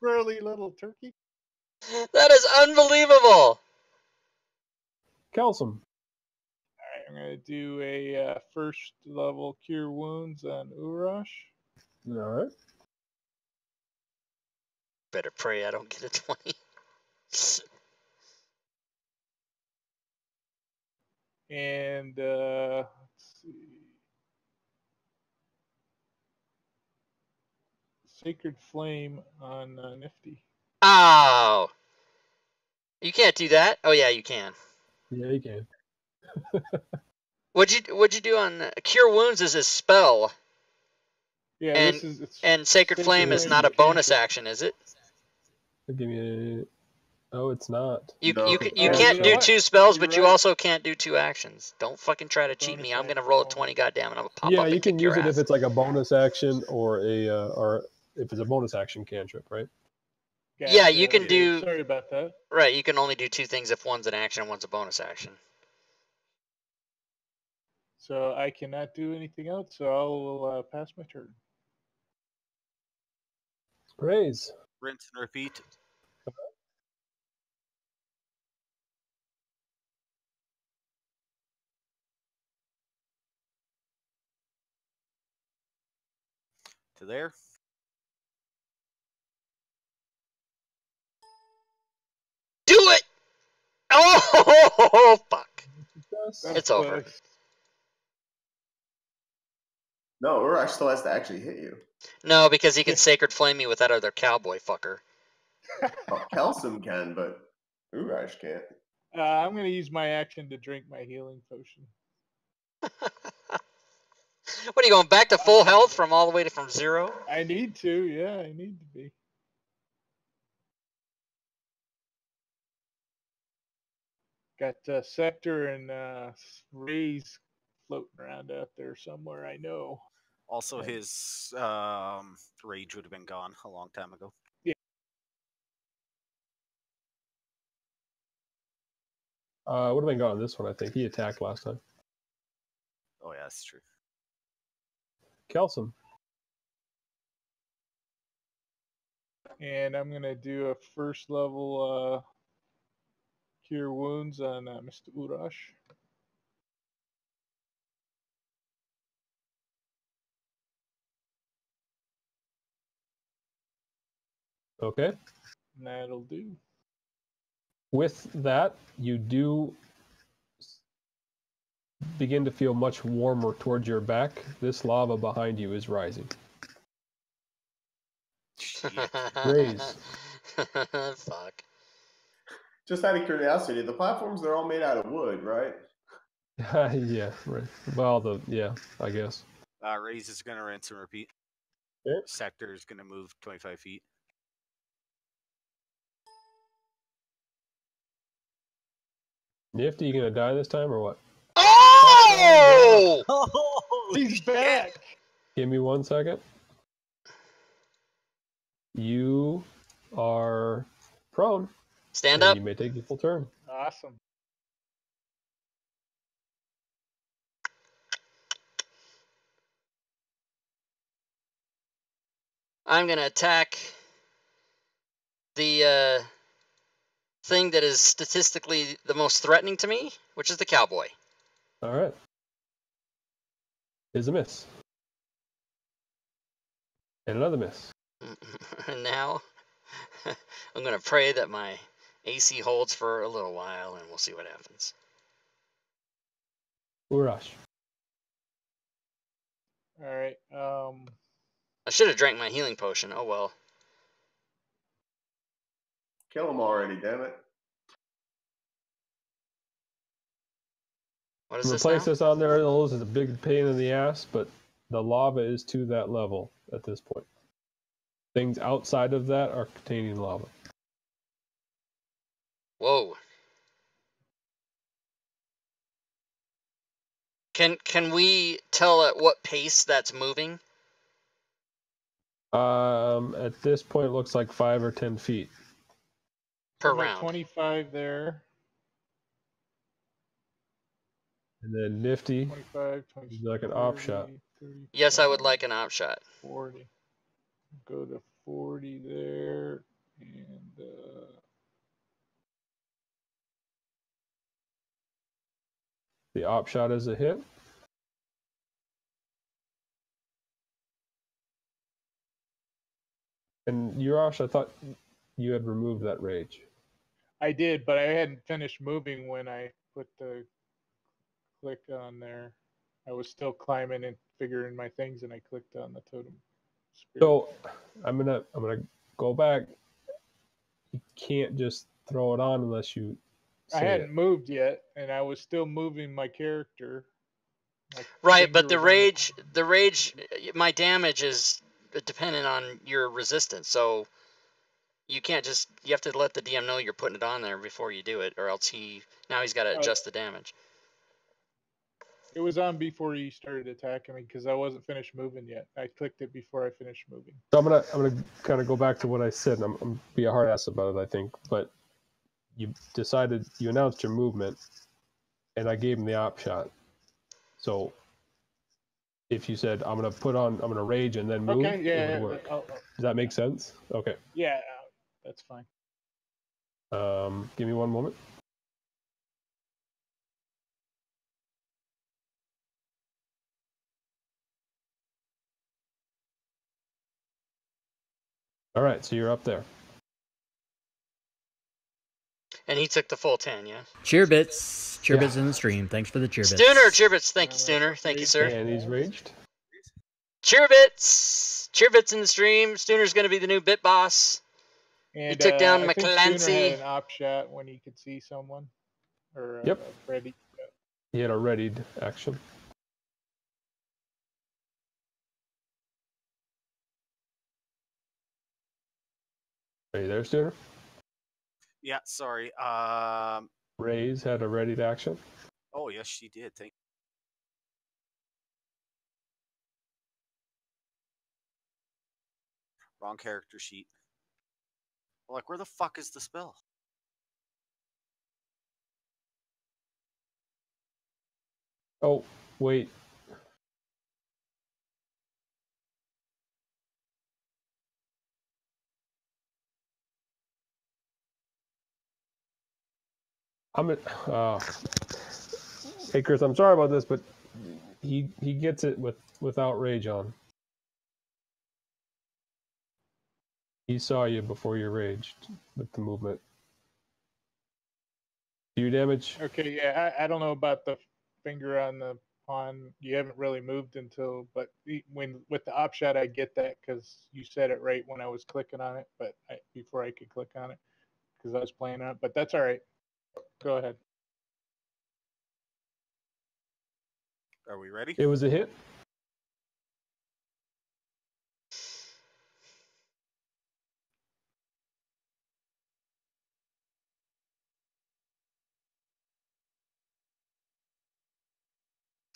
Burly little turkey. That is unbelievable. Kelsum. All right, I'm going to do a uh, first level Cure Wounds on Urash. All right. better pray I don't get a twenty. And uh, let's see. Sacred Flame on uh, Nifty. Oh! You can't do that? Oh, yeah, you can. Yeah, you can. What'd you, what'd you do on... Uh, Cure Wounds is a spell. Yeah, and, this is... It's, and Sacred Flame is not a bonus action, is it? Give me a... Oh, it's not. You, no. you, you can't do two spells, but you also can't do two actions. Don't fucking try to cheat me. I'm going to roll a twenty, goddammit. I'm going to pop up and kick your ass. Yeah, you can use it if it's like a bonus action or a... Uh, or if it's a bonus action cantrip, right? Gotcha. Yeah, you can do... Sorry about that. Right, you can only do two things if one's an action and one's a bonus action. So I cannot do anything else, so I'll uh, pass my turn. Praise. Rinse and repeat. To there. Do it! Oh, fuck. That's it's over. Nice. No, Urach still has to actually hit you. No, because he can Sacred Flame me with that other cowboy fucker. Well, Kelsim can, but Urach can't. Uh, I'm going to use my action to drink my healing potion. What, are you going back to full health from all the way to from zero? I need to, yeah, I need to be. Got uh, Sector and uh, Ray's floating around out there somewhere, I know. Also, and his um, rage would have been gone a long time ago. Yeah. Uh, would have been gone on this one, I think. He attacked last time. Oh, yeah, that's true. Kelsim. And I'm going to do a first level uh, Cure Wounds on uh, Mister Urach. Okay. That'll do. With that, you do begin to feel much warmer towards your back. This lava behind you is rising. Raise. Fuck. Just out of curiosity, the platforms, they're all made out of wood, right? Yeah, right. Well, the yeah, I guess. Uh, Raise is going to rinse and repeat. Okay. Sector is going to move twenty-five feet. Nifty, you gonna die this time or what? Oh! Oh, he's back. Give me one second. You are prone. Stand up. You may take your full turn. Awesome. I'm gonna attack the. Uh... thing that is statistically the most threatening to me, which is the cowboy. All right. Is a miss. And another miss. And now I'm going to pray that my A C holds for a little while, and we'll see what happens. Urach. All right. Um... I should have drank my healing potion. Oh, well. Kill him already, damn it. What is this now? Replace this on there. Those is a big pain in the ass, but the lava is to that level at this point. Things outside of that are containing lava. Whoa. Can can we tell at what pace that's moving? Um, at this point, it looks like five or ten feet. Per round. twenty-five there. And then Nifty. twenty-five, twenty-five, like an op shot. thirty, thirty, yes, I would like an op shot. forty. Go to forty there. And uh... the op shot is a hit. And Urach, I thought you had removed that rage. I did, but I hadn't finished moving when I put the click on there. I was still climbing and figuring my things, and I clicked on the totem spirit. So I'm gonna I'm gonna go back. You can't just throw it on unless you. I hadn't it. moved yet, and I was still moving my character. My right, but the rage, on. the rage, my damage is dependent on your resistance, so. You can't just, you have to let the D M know you're putting it on there before you do it, or else he, now he's got to adjust the damage. It was on before you started attacking me because I wasn't finished moving yet. I clicked it before I finished moving. So I'm going to I'm gonna kind of go back to what I said, and I'm, I'm going to be a hard ass about it, I think, but you decided, you announced your movement, and I gave him the op shot. So if you said, I'm going to put on, I'm going to rage and then move, okay, yeah, it would work. Yeah, I'll, I'll, Does that make sense? Okay. Yeah. That's fine. Um, give me one moment. All right, so you're up there. And he took the full ten, yeah? Cheerbits. Cheerbits yeah. in the stream. Thanks for the cheerbits. Stooner, cheerbits. Thank you, Stooner. Thank you, sir. And he's raged. Cheerbits. Cheerbits in the stream. Stooner's going to be the new bit boss. And, he took uh, down I McClancy. He had an op shot when he could see someone. Or, yep. Uh, ready. He had a readied action. Are you there, Stooner? Yeah, sorry. Um, Ray's had a readied action. Oh, yes, she did. Thank you. Wrong character sheet. Like, where the fuck is the spell? Oh, wait. I'm at, uh, hey, Chris, I'm sorry about this, but he he gets it with without rage on. He saw you before you raged with the movement. Do you damage? Okay, yeah, I, I don't know about the finger on the pawn. You haven't really moved until, but when with the op shot, I get that because you said it right when I was clicking on it, but I, before I could click on it because I was playing on it. But that's all right. Go ahead. Are we ready? It was a hit.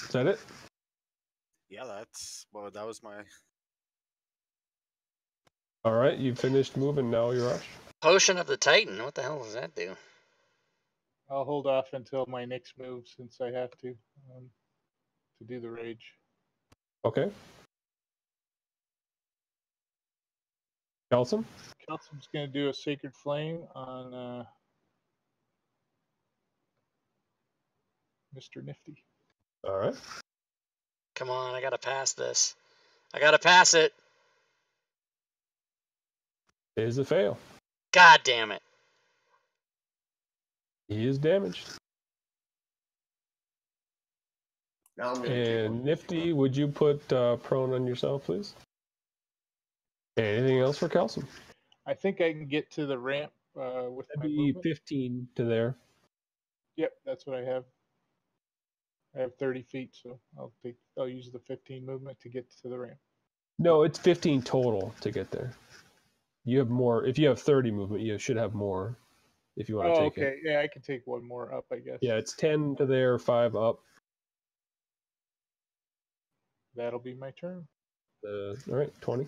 Is that it? Yeah, that's well. That was my. All right, you finished moving. Now you're up. Potion of the Titan. What the hell does that do? I'll hold off until my next move, since I have to um, to do the rage. Okay. Kelsum. Kelsum's gonna do a Sacred Flame on uh, Mister Nifty. All right. Come on, I gotta pass this. I gotta pass it. It is a fail. God damn it. He is damaged. Now I'm and Nifty, would you put uh, prone on yourself, please? Anything else for Kelsum? I think I can get to the ramp uh, with That'd my be fifteen to there. Yep, that's what I have. I have thirty feet, so I'll take, I'll use the fifteen movement to get to the ramp. No, it's fifteen total to get there. You have more. If you have thirty movement, you should have more if you want to oh, take okay. it. Okay, yeah, I can take one more up, I guess. Yeah, it's ten to there, five up. That'll be my turn. Uh, all right, twenty.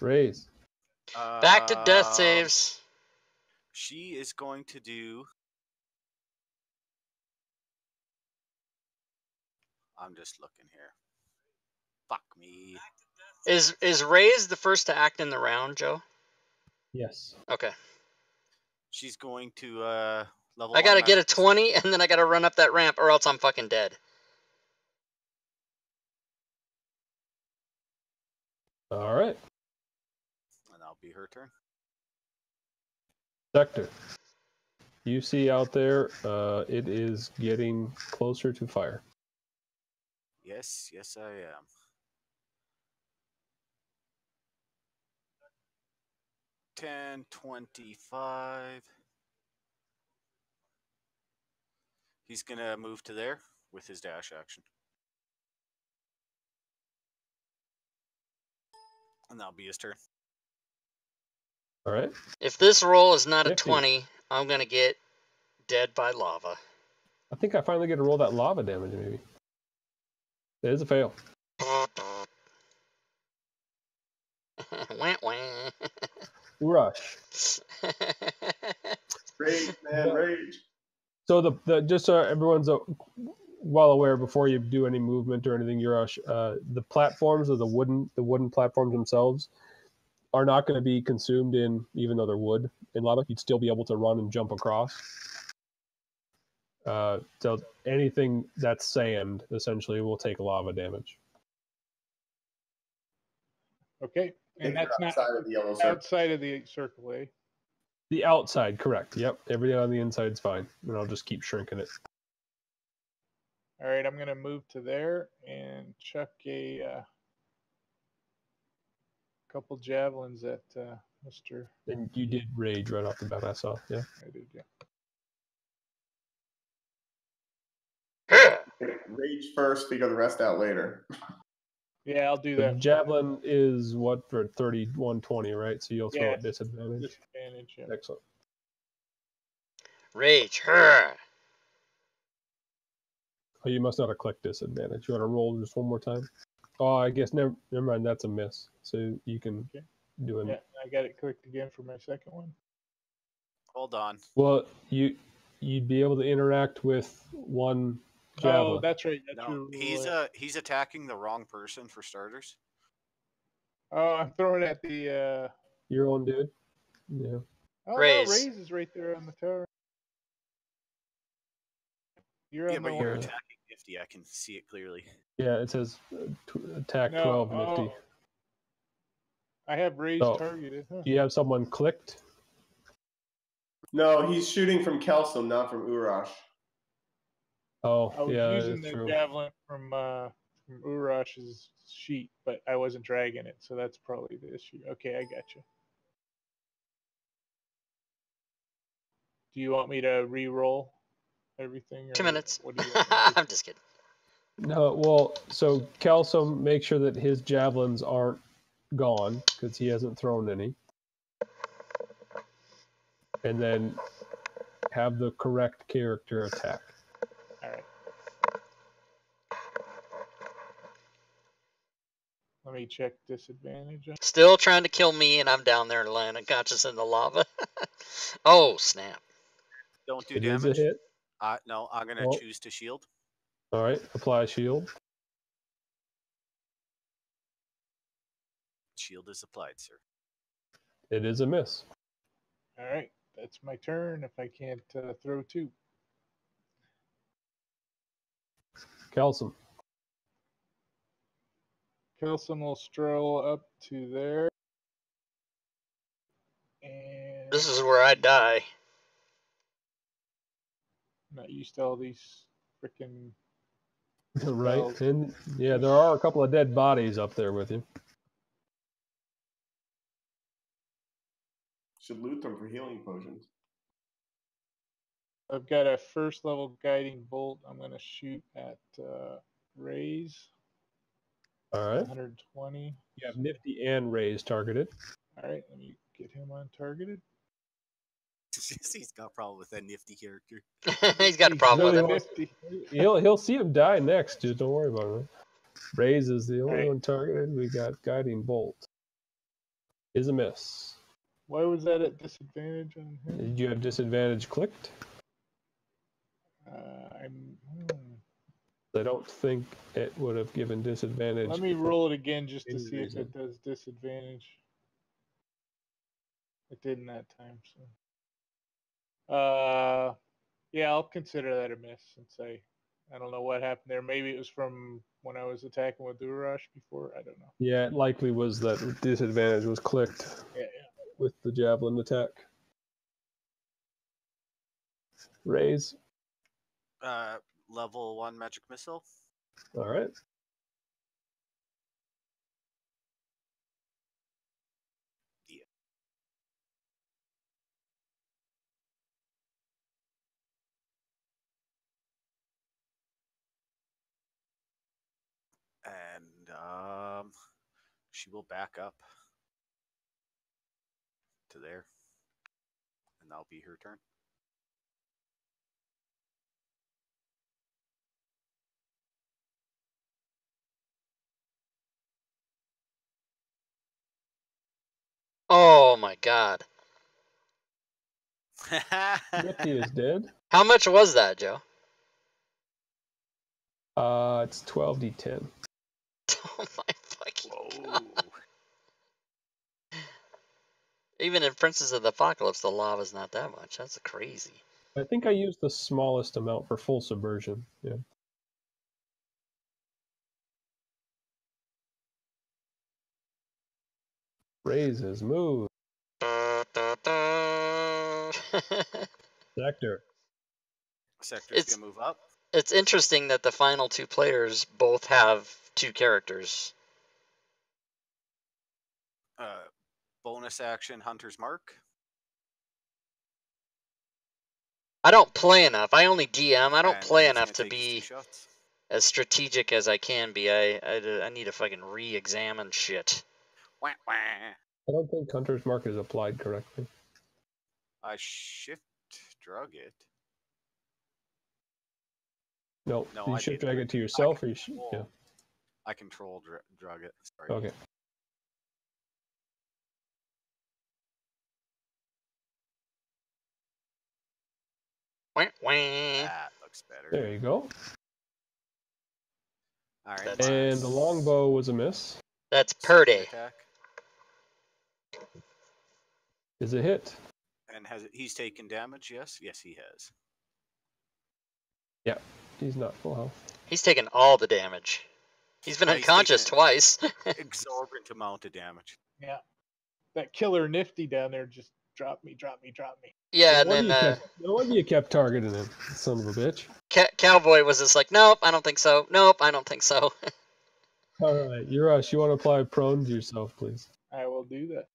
Raise. Uh, Back to death saves. She is going to do... I'm just looking here. Fuck me. Is is Ray's the first to act in the round, Joe? Yes. Okay. She's going to uh, level. I gotta get a twenty, and then I gotta run up that ramp, or else I'm fucking dead. All right. her turn. Sector. You see out there, uh, it is getting closer to fire. Yes, yes I am. Ten twenty-five. He's going to move to there with his dash action. And that'll be his turn. All right. If this roll is not fifty. A twenty, I'm going to get dead by lava. I think I finally get to roll that lava damage, maybe. It is a fail. Wah, wah. Rush. Rage, man, rage. So the, the just so everyone's uh, well aware, before you do any movement or anything, Yurush, uh, the platforms, or the wooden the wooden platforms themselves, are not going to be consumed in, even though they're wood in lava. You'd still be able to run and jump across. Uh, so anything that's sand essentially will take lava damage. Okay. And, and that's outside not of the yellow outside of the circle, eh? The outside, correct. Yep, everything on the inside's fine. And I'll just keep shrinking it. All right, I'm going to move to there and chuck a uh, couple javelins at uh, Mister And you did rage right off the bat, I saw. Yeah, I did, yeah. Rage first, figure the rest out later. Yeah, I'll do that. The javelin is what for thirty-one twenty, right? So you'll throw yeah, at disadvantage. Disadvantage, yeah. Excellent. Rage, her. Oh, you must not have clicked disadvantage. You want to roll just one more time? Oh, I guess never. Never mind. That's a miss. So you can okay. do it. Yeah, I got it clicked again for my second one. Hold on. Well, you you'd be able to interact with one. Javelin. Oh, that's right. That's no, he's uh, he's attacking the wrong person for starters. Oh, I'm throwing at the uh, your own dude. Yeah. Oh, Raise. No, Raise is right there on the tower. You're yeah, on but the you're one. Attacking Nifty. I can see it clearly. Yeah, it says uh, t attack no, twelve oh. Nifty. I have Raise so, targeted. Huh? Do you have someone clicked? No, he's shooting from Kelsom, not from Urash. Oh, I was yeah, using the true. javelin from uh, from Urash's sheet, but I wasn't dragging it, so that's probably the issue. Okay, I got you. Do you want me to re-roll everything? Or Two minutes. What do you want me to do? I'm just kidding. No, well, so Kelsom, make sure that his javelins aren't gone because he hasn't thrown any, and then have the correct character attack. Let me check disadvantage. Still trying to kill me, and I'm down there lying unconscious in the lava. Oh, snap. Don't do it damage. Hit. Uh, no, I'm going to oh. choose to shield. All right, apply shield. Shield is applied, sir. It is a miss. All right, that's my turn if I can't uh, throw two. Kelsom. Kelsom will stroll up to there. And this is where I die. I'm not used to all these freaking. Right. And, yeah, there are a couple of dead bodies up there with you. Should loot them for healing potions. I've got a first level guiding bolt. I'm going to shoot at uh, Raze. All right. one hundred twenty. You have Nifty and Raise targeted. All right, let me get him on targeted. He's got a problem with that Nifty character. He's got a problem really with it. He'll he'll see him die next. Just don't worry about it. Raise is the only right. one targeted. We got Guiding Bolt. Is a miss. Why was that at disadvantage on him? Did you have disadvantage clicked? Uh, I'm. Hmm. I don't think it would have given disadvantage. Let me roll it again just to see if it does disadvantage. It didn't that time, so. Uh, yeah, I'll consider that a miss since I, I don't know what happened there. Maybe it was from when I was attacking with Urash before. I don't know. Yeah, it likely was that disadvantage was clicked. Yeah, yeah. with the javelin attack. Raise. Uh, level one magic missile. All right. Yeah. And um, she will back up to there, and that'll be her turn. Oh my god. Nifty is dead. How much was that, Joe? Uh, it's twelve d ten. Oh my fucking Whoa. god. Even in Princes of the Apocalypse, the lava's not that much. That's crazy. I think I used the smallest amount for full submersion. Yeah. Raises move. Sector. Sector's it's, gonna move up. It's interesting that the final two players both have two characters. Uh, bonus action, Hunter's Mark. I don't play enough. I only D M. I don't and play enough to be as strategic as I can be. I I, I need to fucking re-examine shit. I don't think Hunter's Mark is applied correctly. I shift drag it. No, no you I shift drag it to yourself, or you shift. Yeah. I control dra drag it. Sorry. Okay. That looks better. There you go. All right. That's and nice. The longbow was a miss. That's Purdy. Is it hit? And has it, he's taken damage? Yes, yes, he has. Yeah, he's not full health. He's taken all the damage. He's been yeah, unconscious he's twice. Exorbitant amount of damage. Yeah, that killer Nifty down there just dropped me, dropped me, dropped me. Yeah, no and then uh, kept, no wonder you kept targeting him, son of a bitch. Ca Cowboy was just like, nope, I don't think so. Nope, I don't think so. All right, Yurosh, you want to apply prone to yourself, please? I will do that.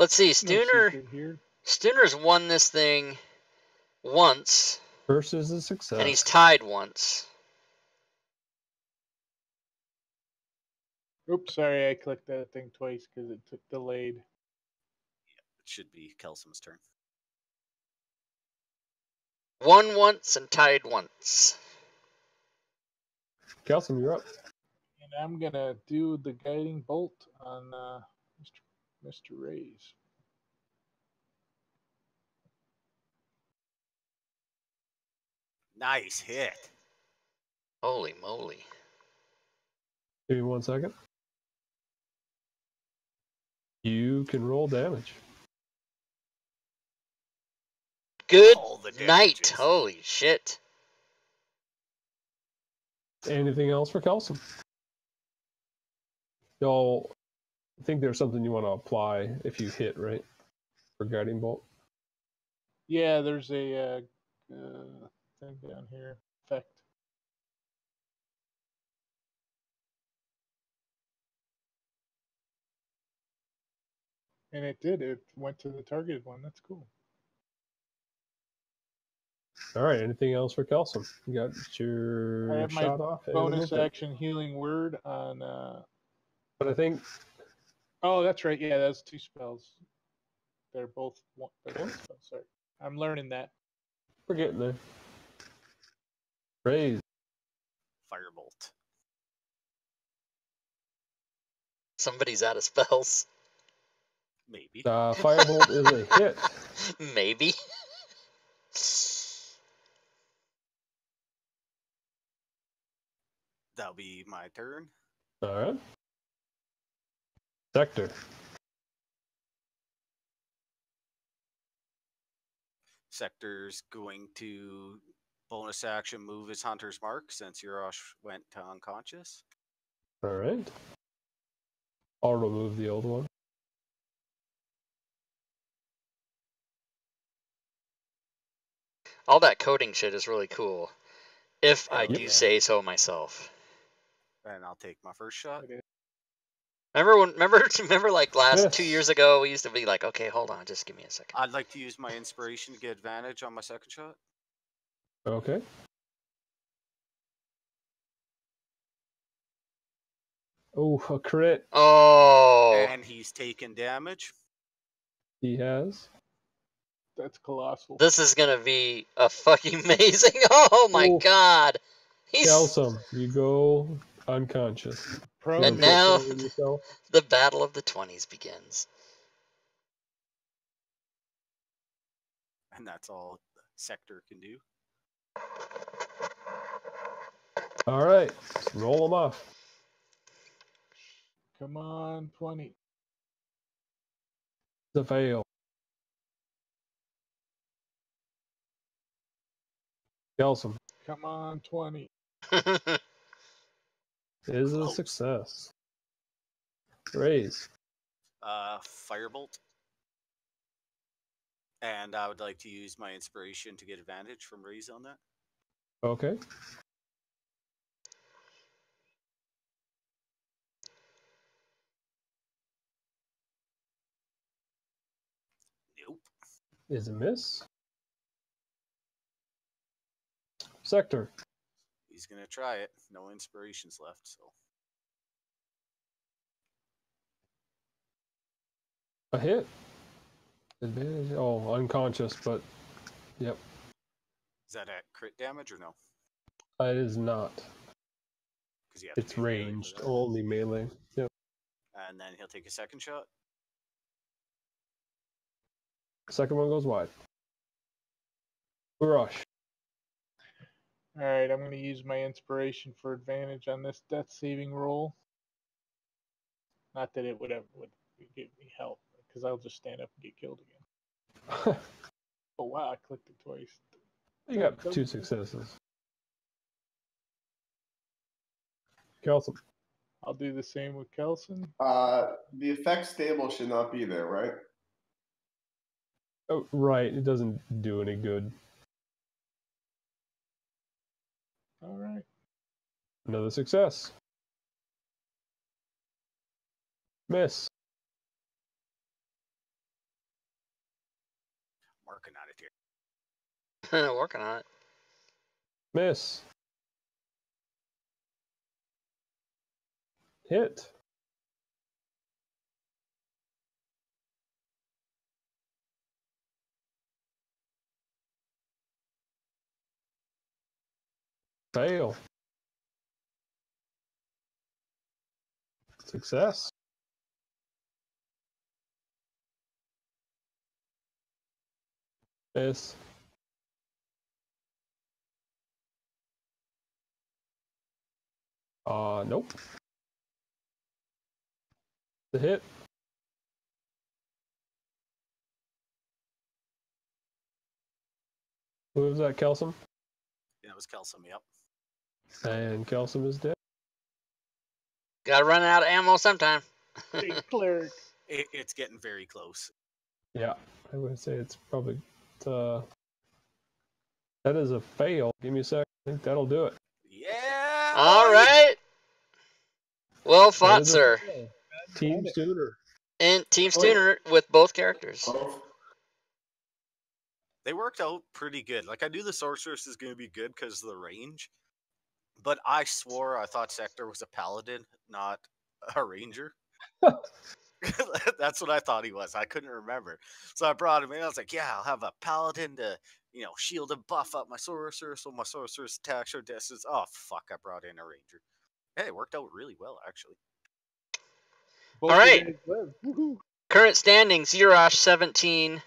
Let's see, Stooner. Stooner's won this thing once. Versus a success. And he's tied once. Oops, sorry, I clicked that thing twice because it took delayed. Yeah, it should be Kelsum's turn. Won once and tied once. Kelsum, you're up. And I'm going to do the guiding bolt on uh, Mister Mister Rays. Nice hit. Holy moly. Give me one second. You can roll damage. Good night. Holy shit. Anything else for Kelsum? Y'all think there's something you want to apply if you hit, right? For Guiding Bolt? Yeah, there's a uh, uh, thing down here. Effect. And it did. It went to the targeted one. That's cool. All right. Anything else for Kelsum? You got your I have shot my off. Bonus action healing word on. Uh... But I think. Oh, that's right. Yeah, that's two spells. They're both one. They're one spell. Sorry, I'm learning that. We're getting there. Raise. Firebolt. Somebody's out of spells. Maybe. Uh, Firebolt is a hit. Maybe. That'll be my turn. All right. Sector. Sector's going to bonus action move his Hunter's Mark since Yurosh went to unconscious. Alright. I'll remove the old one. All that coding shit is really cool. If I do say so myself. And I'll take my first shot. Okay. Remember when? Remember? Remember? Like last yes. two years ago, we used to be like, "Okay, hold on, just give me a second." I'd like to use my inspiration to get advantage on my second shot. Okay. Oh, a crit! Oh, and he's taken damage. He has. That's colossal. This is gonna be a fucking amazing. Oh my oh. god! He's awesome. You go unconscious. Prone and now the battle of the twenties begins. And that's all the sector can do. All right, roll them off. Come on, twenty. The veil. Kelsum. Come on, twenty. It is a success. Raise. Uh, Firebolt. And I would like to use my inspiration to get advantage from Raise on that. Okay. Nope. Is a miss. Sector. He's going to try it. No inspirations left, so. A hit. Advantage. Oh, unconscious, but yep. Is that at crit damage or no? It is not. You have it's to ranged, melee only melee. Yep. And then he'll take a second shot. Second one goes wide. Rush. Alright, I'm going to use my inspiration for advantage on this death-saving roll. Not that it would ever would give me help, because I'll just stand up and get killed again. Oh wow, I clicked it twice. You got two successes. Kelson. I'll do the same with Kelson. Uh, the effects table should not be there, right? Oh, right, it doesn't do any good. All right. Another success. Miss. Working on it here. Working on it. Miss. Hit. Fail. Success. Miss. Uh, nope. The hit. Who was that, Kelsom? Yeah, it was Kelsom, yep. And Kelsom is dead. Gotta run out of ammo sometime. it, it's getting very close. Yeah, I would say it's probably... Uh, that is a fail. Give me a second. I think that'll do it. Yeah! All right! Well fought, sir. Team Sooner. And Team Sooner with both characters. Oh. They worked out pretty good. Like, I knew the Sorceress is going to be good because of the range. But I swore I thought Sector was a paladin, not a ranger. That's what I thought he was. I couldn't remember. So I brought him in. I was like, yeah, I'll have a paladin to, you know, shield and buff up my sorcerer. So my sorcerer's attacks are distance. Oh, fuck, I brought in a ranger. Hey, it worked out really well, actually. Both All right. Current standings, Yurash seventeen,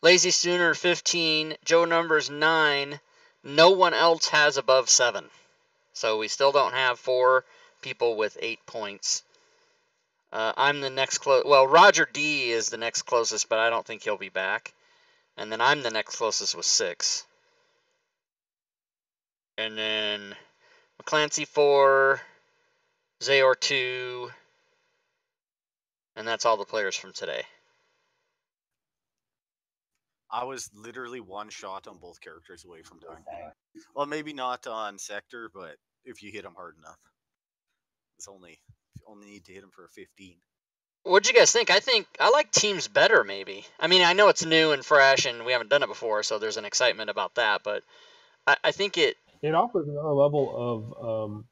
Lazy Sooner fifteen, Joe Numbers nine. No one else has above seven. So we still don't have four people with eight points. Uh, I'm the next close. Well, Roger D is the next closest, but I don't think he'll be back. And then I'm the next closest with six. And then McClancy four, Zayor two, and that's all the players from today. I was literally one shot on both characters away from dying. Well, maybe not on Sector, but if you hit him hard enough. It's only, you only need to hit him for a fifteen. What'd you guys think? I think I like teams better, maybe. I mean, I know it's new and fresh, and we haven't done it before, so there's an excitement about that. But I, I think it it offers another level of um,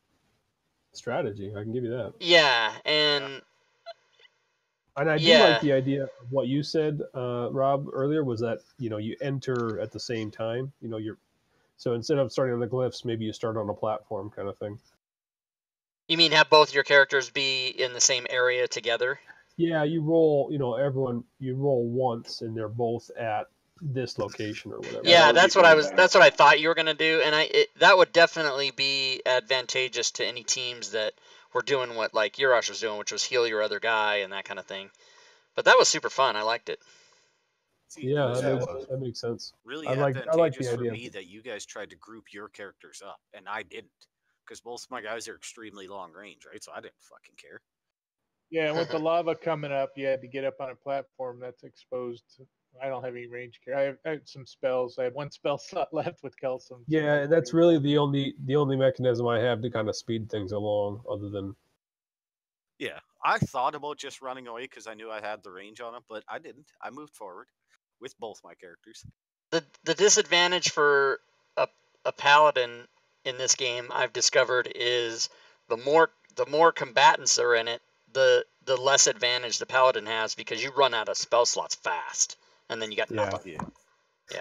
strategy. I can give you that. Yeah, and yeah. and I do yeah. like the idea of what you said, uh, Rob, earlier was that you know you enter at the same time. You know, you're so instead of starting on the glyphs, maybe you start on a platform kind of thing. You mean have both your characters be in the same area together? Yeah, you roll, you know, everyone, you roll once, and they're both at this location or whatever. Yeah, that's what I was, that's what I thought you were going to do, and I it, that would definitely be advantageous to any teams that were doing what, like, Yurash was doing, which was heal your other guy and that kind of thing. But that was super fun. I liked it. Yeah, that makes, that makes sense. Really I advantageous like, I like the for idea. me that you guys tried to group your characters up, and I didn't, because both of my guys are extremely long range, right? So I didn't fucking care. Yeah, with the lava coming up, you had to get up on a platform that's exposed. I don't have any range care. I have, I have some spells. I have one spell slot left with Kelson. Yeah, that's really the only the only mechanism I have to kind of speed things along, other than. Yeah, I thought about just running away because I knew I had the range on it, but I didn't. I moved forward with both my characters. The the disadvantage for a a paladin in this game I've discovered is the more the more combatants are in it, the the less advantage the paladin has, because you run out of spell slots fast, and then you got nothing. Yeah.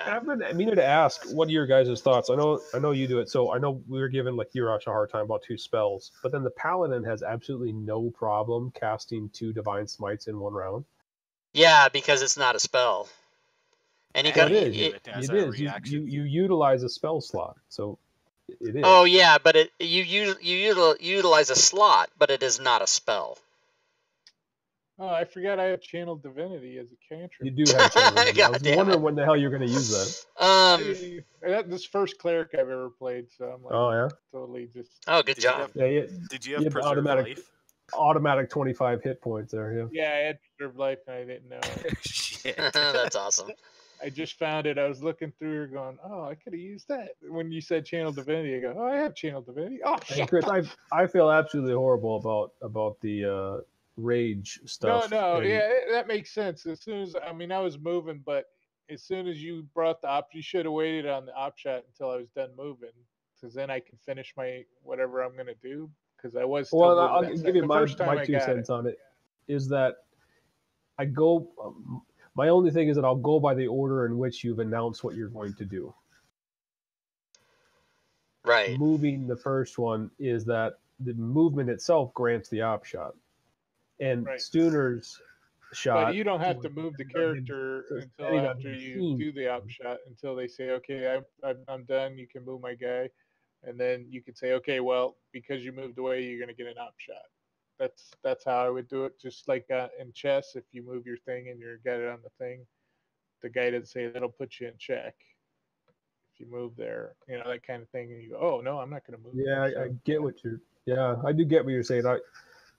yeah. I've been meaning to ask, what are your guys' thoughts? I know I know you do it, so I know we were giving like Yurash a hard time about two spells, but then the paladin has absolutely no problem casting two divine smites in one round. Yeah, because it's not a spell. And he got it. It, it, it is. You, you you utilize a spell slot, so. It is. Oh yeah, but it you you you utilize a slot, but it is not a spell. Oh, I forgot I have Channel Divinity as a cantrip. You do have Channel Divinity. I was wondering it. when the hell you're going to use that. Um, that this first cleric I've ever played, so I'm like, oh yeah, totally just. Oh, good did job. You have, yeah, yeah. Did you have, you have automatic life? automatic twenty-five hit points there? Yeah. Yeah, I had preserved life and I didn't know. Shit, that's awesome. I just found it. I was looking through here going, oh, I could have used that. When you said Channel Divinity, I go, oh, I have Channel Divinity. Oh, shit. Hey, Chris, I I feel absolutely horrible about about the uh, rage stuff. No, no, and... yeah, that makes sense. As soon as, I mean, I was moving, but as soon as you brought the op, you should have waited on the op shot until I was done moving, because then I can finish my whatever I'm going to do, because I was still Well, I'll give you my, my two cents it. on it, is that I go... Um, my only thing is that I'll go by the order in which you've announced what you're going to do. Right. Moving the first one is that the movement itself grants the op shot. And right. Stuner's shot... But you don't have to move the character until after you do the op shot, until they say, okay, I, I, I'm done, you can move my guy. And then you can say, okay, well, because you moved away, you're going to get an op shot. That's that's how I would do it. Just like uh, in chess, if you move your thing and you're got it on the thing, the guy doesn't say that'll put you in check. If you move there, you know, that kind of thing, and you go, "Oh no, I'm not going to move." Yeah, I, I get what you're. Yeah, I do get what you're saying. I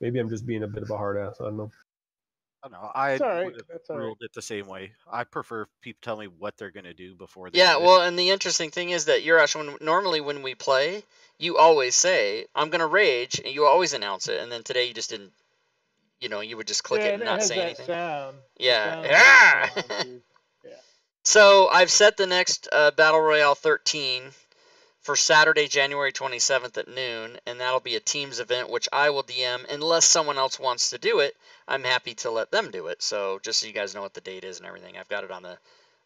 maybe I'm just being a bit of a hard ass. I don't know. I don't know. I right. ruled right. it the same way. I prefer people tell me what they're going to do before they. Yeah, well, it. and the interesting thing is that Yurash, when normally when we play, you always say, I'm going to rage, and you always announce it, and then today you just didn't, you know, you would just click yeah, it and not say anything. Sound. Yeah. Yeah. Sound, yeah. So I've set the next uh, Battle Royale thirteen for Saturday, January twenty-seventh at noon, and that'll be a Teams event, which I will D M. Unless someone else wants to do it, I'm happy to let them do it. So just so you guys know what the date is and everything, I've got it on the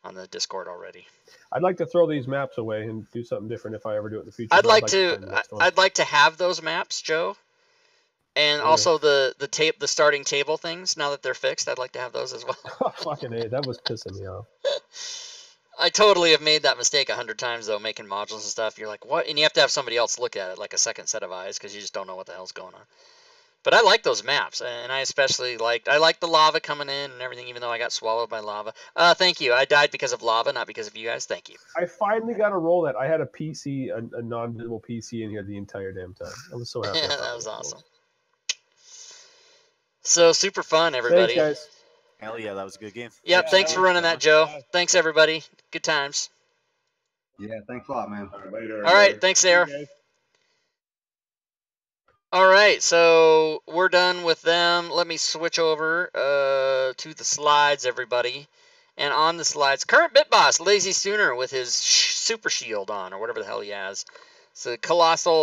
on the Discord already. I'd like to throw these maps away and do something different if I ever do it in the future. I'd like, like to I'd like to have those maps, Joe. And yeah. also the the tape the starting table things, now that they're fixed, I'd like to have those as well. Oh, fucking A, that was pissing me off. I totally have made that mistake a hundred times though, making modules and stuff. You're like, what? And you have to have somebody else look at it, like a second set of eyes, because you just don't know what the hell's going on. But I like those maps, and I especially liked, I liked the lava coming in and everything, even though I got swallowed by lava. Uh, thank you. I died because of lava, not because of you guys. Thank you. I finally got a roll that. I had a P C, a, a non-visible P C in here the entire damn time. I was so happy. Yeah, that was awesome. So super fun, everybody. Thanks, guys. Hell yeah, that was a good game. Yep, yeah, thanks for running that, Joe. Thanks, everybody. Good times. Yeah, thanks a lot, man. All right, later, All right later. Thanks, Sarah. Okay. All right, so we're done with them. Let me switch over uh, to the slides, everybody. And on the slides, current Bit Boss, Lazy Sooner, with his sh super shield on, or whatever the hell he has. It's a colossal...